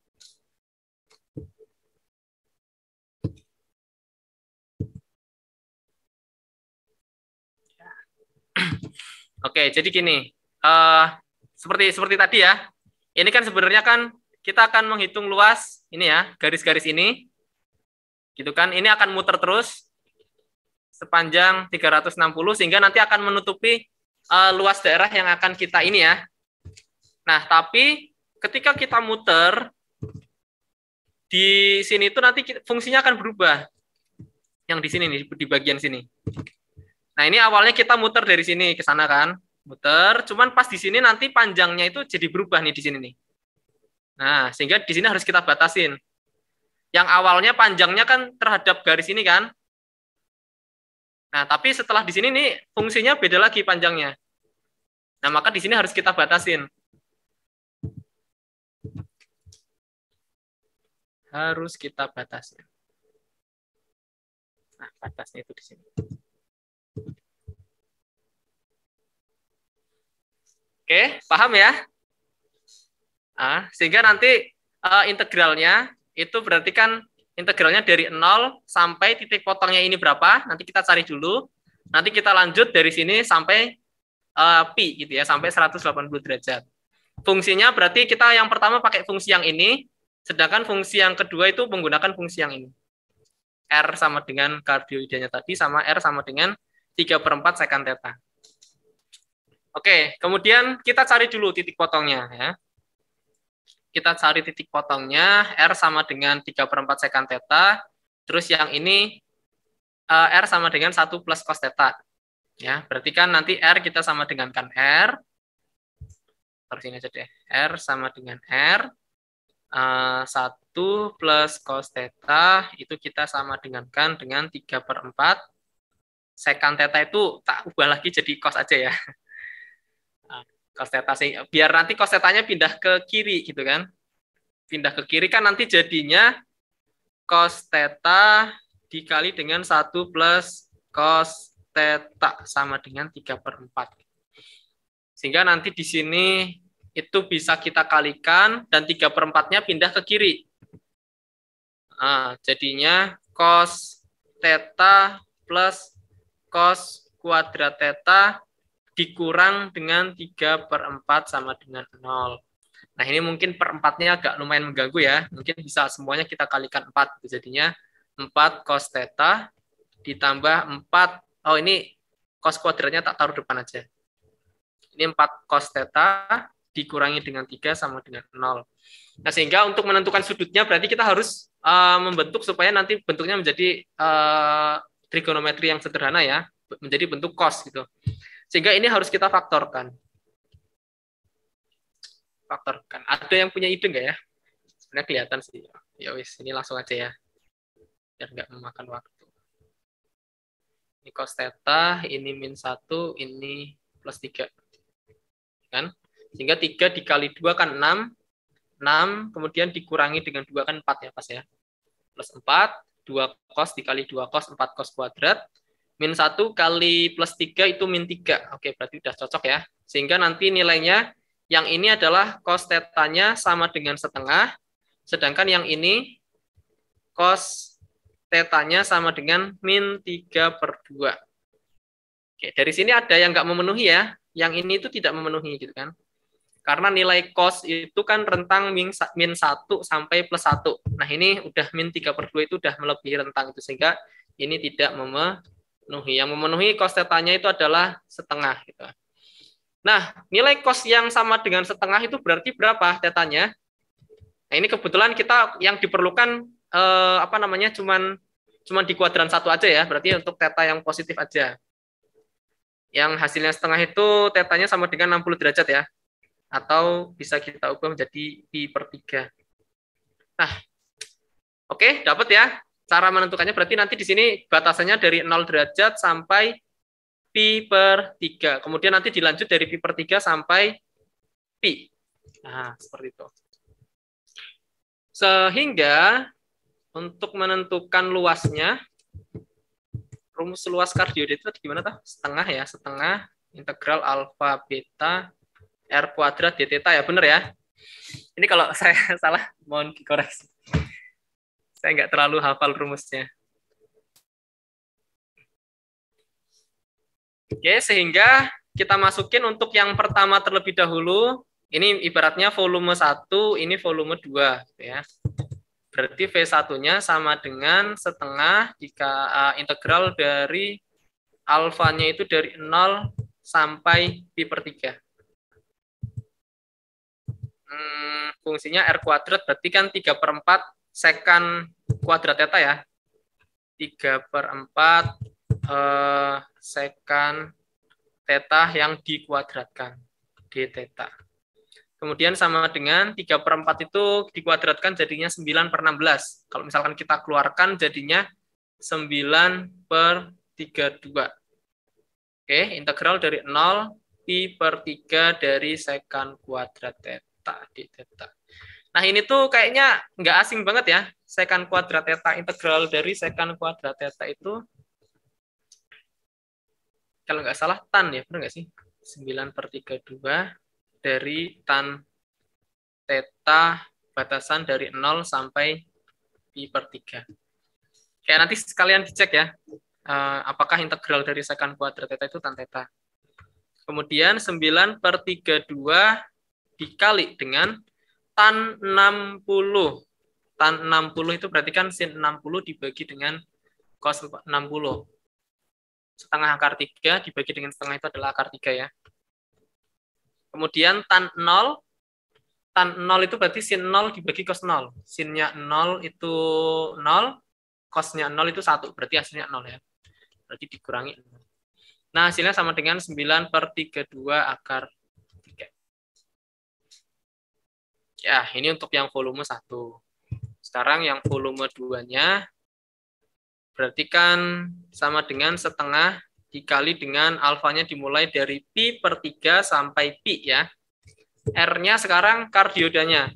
Oke, jadi gini. Seperti tadi ya, ini kan sebenarnya kan kita akan menghitung luas ini ya, garis-garis ini gitu kan, ini akan muter terus sepanjang 360 sehingga nanti akan menutupi luas daerah yang akan kita ini ya. Nah, tapi ketika kita muter di sini itu nanti fungsinya akan berubah yang di sini nih, di bagian sini. Nah, ini awalnya kita muter dari sini ke sana kan, muter, cuman pas di sini nanti panjangnya itu jadi berubah nih di sini nih. Nah, sehingga di sini harus kita batasin. Yang awalnya panjangnya kan terhadap garis ini kan. Nah, tapi setelah di sini nih fungsinya beda lagi panjangnya. Nah, maka di sini harus kita batasin. Harus kita batasin. Nah, batasnya itu di sini. Oke, paham ya? Nah, sehingga nanti integralnya itu berarti kan integralnya dari 0 sampai titik potongnya ini berapa, nanti kita cari dulu. Nanti kita lanjut dari sini sampai pi gitu ya, sampai 180 derajat. Fungsinya berarti kita yang pertama pakai fungsi yang ini, sedangkan fungsi yang kedua itu menggunakan fungsi yang ini. R sama dengan kardioidanya tadi, sama R sama dengan 3/4 sekan theta. Oke, kemudian kita cari dulu titik potongnya. Ya. Kita cari titik potongnya, R sama dengan 3/4 sekan theta. Terus yang ini, R sama dengan 1 + cos theta. Ya, berarti kan nanti R kita sama dengan kan R. Terus ini aja deh, R sama dengan R. 1 + cos theta, itu kita sama dengan kan dengan 3/4. Sekan theta itu tak ubah lagi jadi cos aja ya. Cos theta, biar nanti cos theta-nya pindah ke kiri gitu kan. Pindah ke kiri kan nanti jadinya cos theta dikali dengan 1 + cos theta sama dengan 3/4. Sehingga nanti di sini itu bisa kita kalikan dan 3/4-nya pindah ke kiri. Nah, jadinya cos theta plus cos kuadrat theta dikurang dengan 3/4 sama dengan 0. Nah, ini mungkin per 4-nya agak lumayan mengganggu ya. Mungkin bisa semuanya kita kalikan 4. Jadinya 4 cos theta ditambah 4. Oh, ini cos kuadratnya tak taruh depan aja. Ini 4 cos theta dikurangi dengan 3 sama dengan 0. Nah, sehingga untuk menentukan sudutnya berarti kita harus membentuk supaya nanti bentuknya menjadi trigonometri yang sederhana ya. Menjadi bentuk cos gitu. Sehingga ini harus kita faktorkan. Faktorkan. Ada yang punya ide nggak ya? Sebenarnya kelihatan sih. Ya wis, ini langsung aja ya. Biar nggak memakan waktu. Ini cos theta, ini -1, ini +3. Kan? Sehingga 3 dikali 2 kan 6. 6, kemudian dikurangi dengan 2 kan 4 ya pas ya. +4, 2 cos dikali 2 cos, 4 cos kuadrat. -1 kali +3 itu -3. Oke, berarti udah cocok ya. Sehingga nanti nilainya yang ini adalah cos theta-nya sama dengan 1/2, sedangkan yang ini cos theta-nya sama dengan -3/2. Oke, dari sini ada yang nggak memenuhi ya. Yang ini itu tidak memenuhi gitu kan. Karena nilai cos itu kan rentang min 1 sampai plus 1. Nah, ini udah min 3/2 itu udah melebihi rentang itu. Sehingga ini tidak memenuhi. Yang memenuhi cos tetanya itu adalah setengah. Gitu. Nah, nilai cos yang sama dengan setengah itu berarti berapa tetanya? Nah, ini kebetulan kita yang diperlukan cuman di kuadran 1 aja ya. Berarti untuk teta yang positif aja. Yang hasilnya setengah itu tetanya sama dengan 60 derajat ya. Atau bisa kita ubah menjadi pi/3. Nah, oke, dapat ya. Cara menentukannya berarti nanti di sini batasannya dari 0 derajat sampai pi/3. Kemudian nanti dilanjut dari pi/3 sampai pi. Nah, seperti itu. Sehingga untuk menentukan luasnya, rumus luas cardioid itu gimana tah? Setengah ya, setengah integral alfa beta r kuadrat d theta ya, bener ya. Ini kalau saya salah mohon dikoreksi. Saya nggak terlalu hafal rumusnya. Oke, sehingga kita masukin untuk yang pertama terlebih dahulu. Ini ibaratnya volume 1, ini volume 2 gitu ya. Berarti V1-nya sama dengan setengah jika integral dari alfanya itu dari 0 sampai pi/3. Fungsinya R kuadrat, berarti kan 3/4 sekan kuadrat theta ya. 3/4 sekan theta yang dikuadratkan. D theta. Kemudian sama dengan 3/4 itu dikuadratkan jadinya 9/16. Kalau misalkan kita keluarkan jadinya 9/32. Oke, integral dari 0 pi/3 dari sekan kuadrat theta d theta. Nah, ini tuh kayaknya nggak asing banget ya. Sekan kuadrat theta, integral dari sekan kuadrat theta itu kalau nggak salah tan ya, benar nggak sih? 9/32. Dari tan theta batasan dari 0 sampai pi/3. Kayak nanti sekalian dicek ya, apakah integral dari sekan kuadrat theta itu tan theta. Kemudian 9/32 dikali dengan tan 60. Tan 60 itu berarti kan sin 60 dibagi dengan cos 60. Setengah akar 3 dibagi dengan setengah itu adalah akar 3 ya. Kemudian tan 0. Tan 0 itu berarti sin 0 dibagi cos 0. Sinnya 0 itu 0, cosnya 0 itu 1. Berarti hasilnya 0 ya. Berarti dikurangi 0. Nah, hasilnya sama dengan 9/32 akar 3. Ya, ini untuk yang volume 1. Sekarang yang volume 2-nya berarti kan sama dengan setengah dikali dengan alfanya dimulai dari pi/3 sampai pi ya. R-nya sekarang cardioidanya.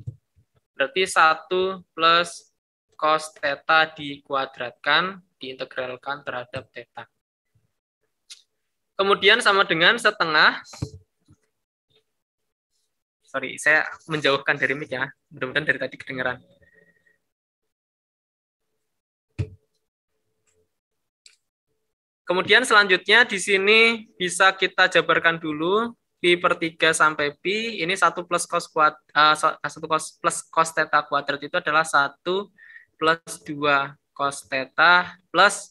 Berarti 1 plus cos theta dikuadratkan, diintegralkan terhadap theta. Kemudian sama dengan setengah. Sorry, saya menjauhkan dari mic ya. Mudah-mudahan dari tadi kedengeran. Kemudian selanjutnya di sini bisa kita jabarkan dulu pi/3 sampai pi. Ini 1 plus cos plus cos theta kuadrat itu adalah 1 plus 2 cos theta plus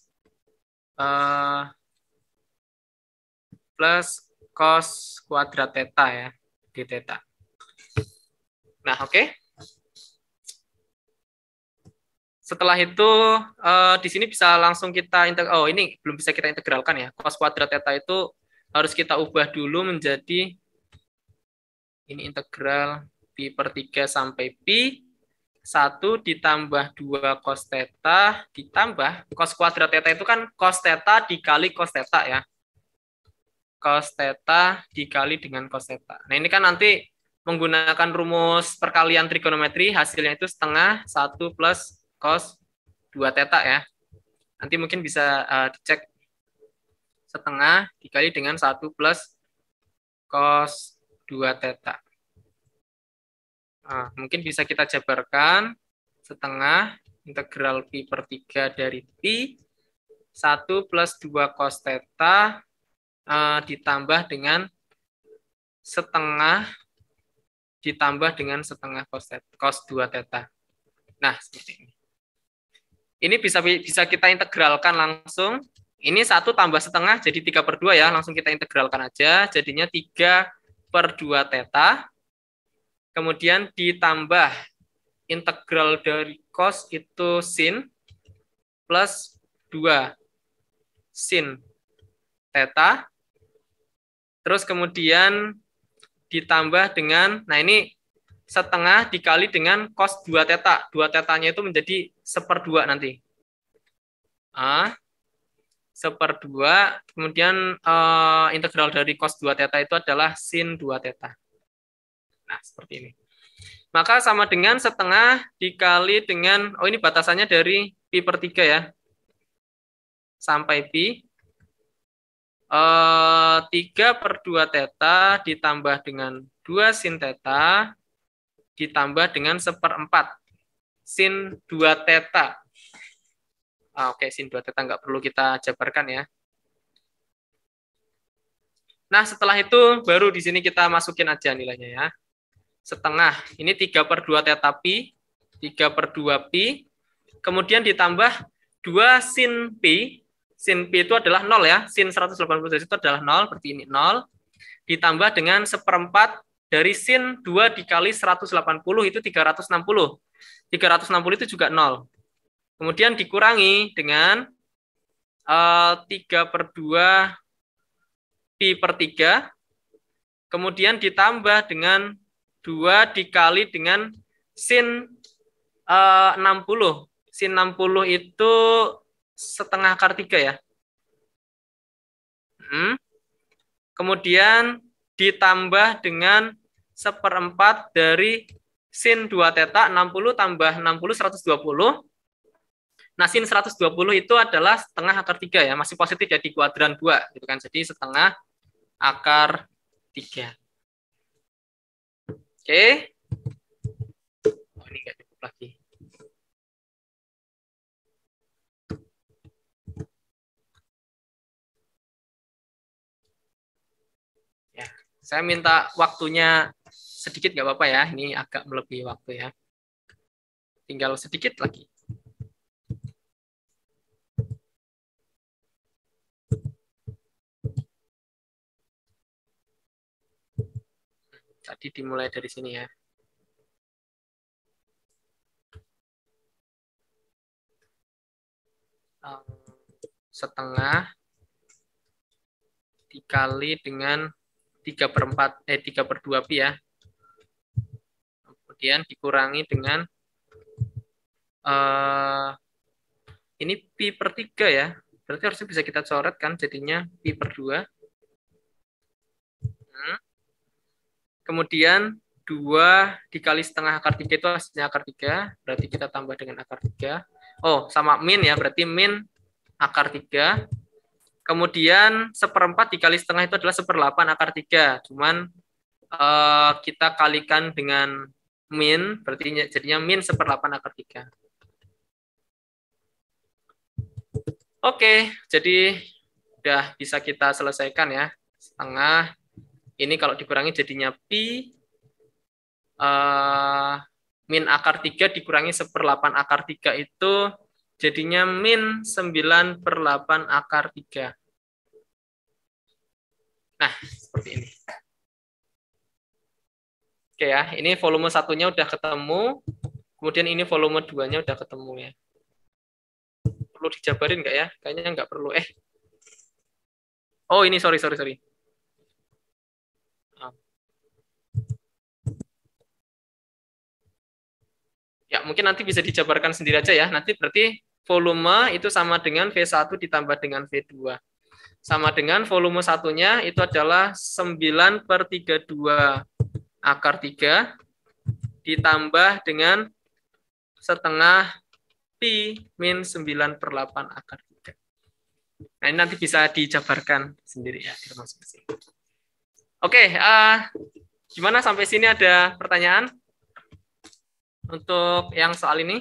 cos kuadrat theta ya, d theta. Nah, oke. Okay. Setelah itu di sini bisa langsung kita ini belum bisa kita integralkan ya. Cos kuadrat theta itu harus kita ubah dulu menjadi ini integral pi/3 sampai pi 1 ditambah 2 cos theta ditambah cos kuadrat theta itu kan cos theta dikali cos theta ya. Cos theta dikali dengan cos theta. Nah, ini kan nanti menggunakan rumus perkalian trigonometri hasilnya itu setengah 1 plus cos 2 theta ya. Nanti mungkin bisa dicek setengah dikali dengan 1 plus cos 2 theta. Nah, mungkin bisa kita jabarkan setengah integral pi/3 dari pi 1 plus 2 cos theta ditambah dengan setengah ditambah dengan setengah cos 2 theta. Nah, seperti ini. Ini bisa kita integralkan langsung. Ini 1 tambah setengah jadi 3/2 ya. Langsung kita integralkan aja. Jadinya 3/2 theta. Kemudian ditambah integral dari cos itu sin plus 2 sin theta. Terus kemudian ditambah dengan, nah ini setengah dikali dengan cos 2 theta. 2 tetanya itu menjadi 1/2 nanti. Ah, 1/2. Kemudian integral dari cos 2 theta itu adalah sin 2 theta. Nah, seperti ini. Maka sama dengan setengah dikali dengan, oh ini batasannya dari pi/3 ya. Sampai pi. 3/2 theta ditambah dengan 2 sin theta ditambah dengan 1/4 sin 2 theta. Ah, oke, sin 2 theta nggak perlu kita jabarkan ya. Nah, setelah itu baru di sini kita masukin aja nilainya ya. Setengah, ini 3/2 theta pi, 3/2 pi, kemudian ditambah 2 sin pi. Sin pi itu adalah 0 ya. Sin 180 derajat itu adalah 0. Berarti ini 0. Ditambah dengan 1/4 dari sin 2 dikali 180 itu 360. 360 itu juga 0. Kemudian dikurangi dengan 3/2 pi/3. Kemudian ditambah dengan 2 dikali dengan sin 60. Sin 60 itu setengah akar 3 ya. Kemudian ditambah dengan 1/4 dari sin 2 theta. 60 tambah 60, 120. Nah, sin 120 itu adalah setengah akar 3 ya. Masih positif ya, di kuadran 2. Gitu kan. Jadi setengah akar 3. Oke. Oh, ini nggak cukup lagi. Saya minta waktunya sedikit, nggak apa-apa ya. Ini agak melebihi waktu ya. Tinggal sedikit lagi. Tadi dimulai dari sini ya. Setengah dikali dengan 3/2 pi ya. Kemudian dikurangi dengan ini pi/3 ya. Berarti harusnya bisa kita coret kan, jadinya pi/2. Kemudian 2 dikali setengah akar 3 itu hasilnya akar 3. Berarti kita tambah dengan akar 3. Oh, sama min ya. Berarti min akar 3. Kemudian 1/4 dikali setengah itu adalah 1/8 akar 3. Cuman kita kalikan dengan min, berarti jadinya min 1/8 akar 3. Oke, jadi udah bisa kita selesaikan ya. Setengah, ini kalau dikurangi jadinya pi, min akar 3 dikurangi 1/8 akar 3 itu jadinya min 9/8 akar 3. Nah, seperti ini. Oke ya, ini volume satunya udah ketemu. Kemudian ini volume 2-nya udah ketemu ya. Perlu dijabarin nggak ya? Kayaknya nggak perlu. Oh, ini sorry. Ya, mungkin nanti bisa dijabarkan sendiri aja ya. Nanti berarti volume itu sama dengan V1 ditambah dengan V2. Sama dengan volume satunya itu adalah 9/32 akar 3 ditambah dengan setengah pi min 9/8 akar 3. Nah, ini nanti bisa dijabarkan sendiri ya. Oke, gimana sampai sini ada pertanyaan? Untuk yang soal ini,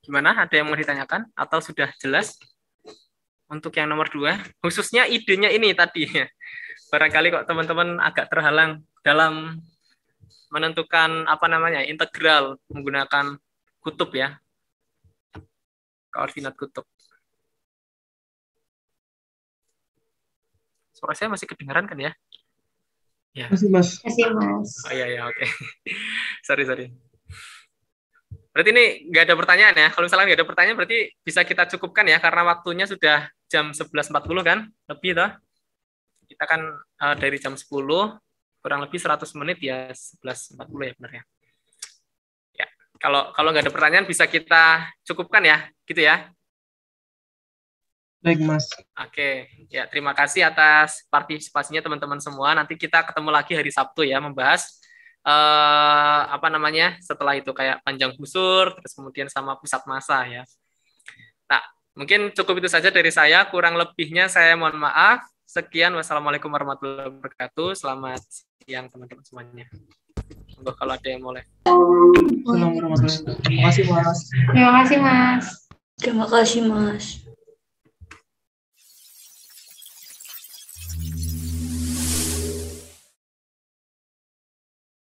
Gimana? Ada yang mau ditanyakan? Atau sudah jelas? Untuk yang nomor 2, khususnya idenya ini tadi. Barangkali kok teman-teman agak terhalang dalam menentukan apa namanya integral menggunakan kutub ya. Koordinat kutub. Suara saya masih kedengaran kan ya? Ya. Masih, Mas. Masih, Mas. Oh iya, ya, oke. Sorry. Berarti ini nggak ada pertanyaan ya? Kalau misalnya nggak ada pertanyaan, berarti bisa kita cukupkan ya, karena waktunya sudah jam 11.40 kan? Lebih, toh? Kita kan dari jam 10, kurang lebih 100 menit ya, 11.40 ya benar ya. Ya, kalau nggak ada pertanyaan, bisa kita cukupkan ya, gitu ya? Baik, Mas. Oke, ya terima kasih atas partisipasinya teman-teman semua. Nanti kita ketemu lagi hari Sabtu ya, membahas apa namanya setelah itu kayak panjang busur, terus kemudian sama pusat massa ya. Nah, mungkin cukup itu saja dari saya. Kurang lebihnya saya mohon maaf. Sekian, wassalamualaikum warahmatullahi wabarakatuh. Selamat siang teman-teman semuanya. Monggo kalau ada yang boleh. Terima kasih, Mas. Terima kasih, Mas. Terima kasih, Mas.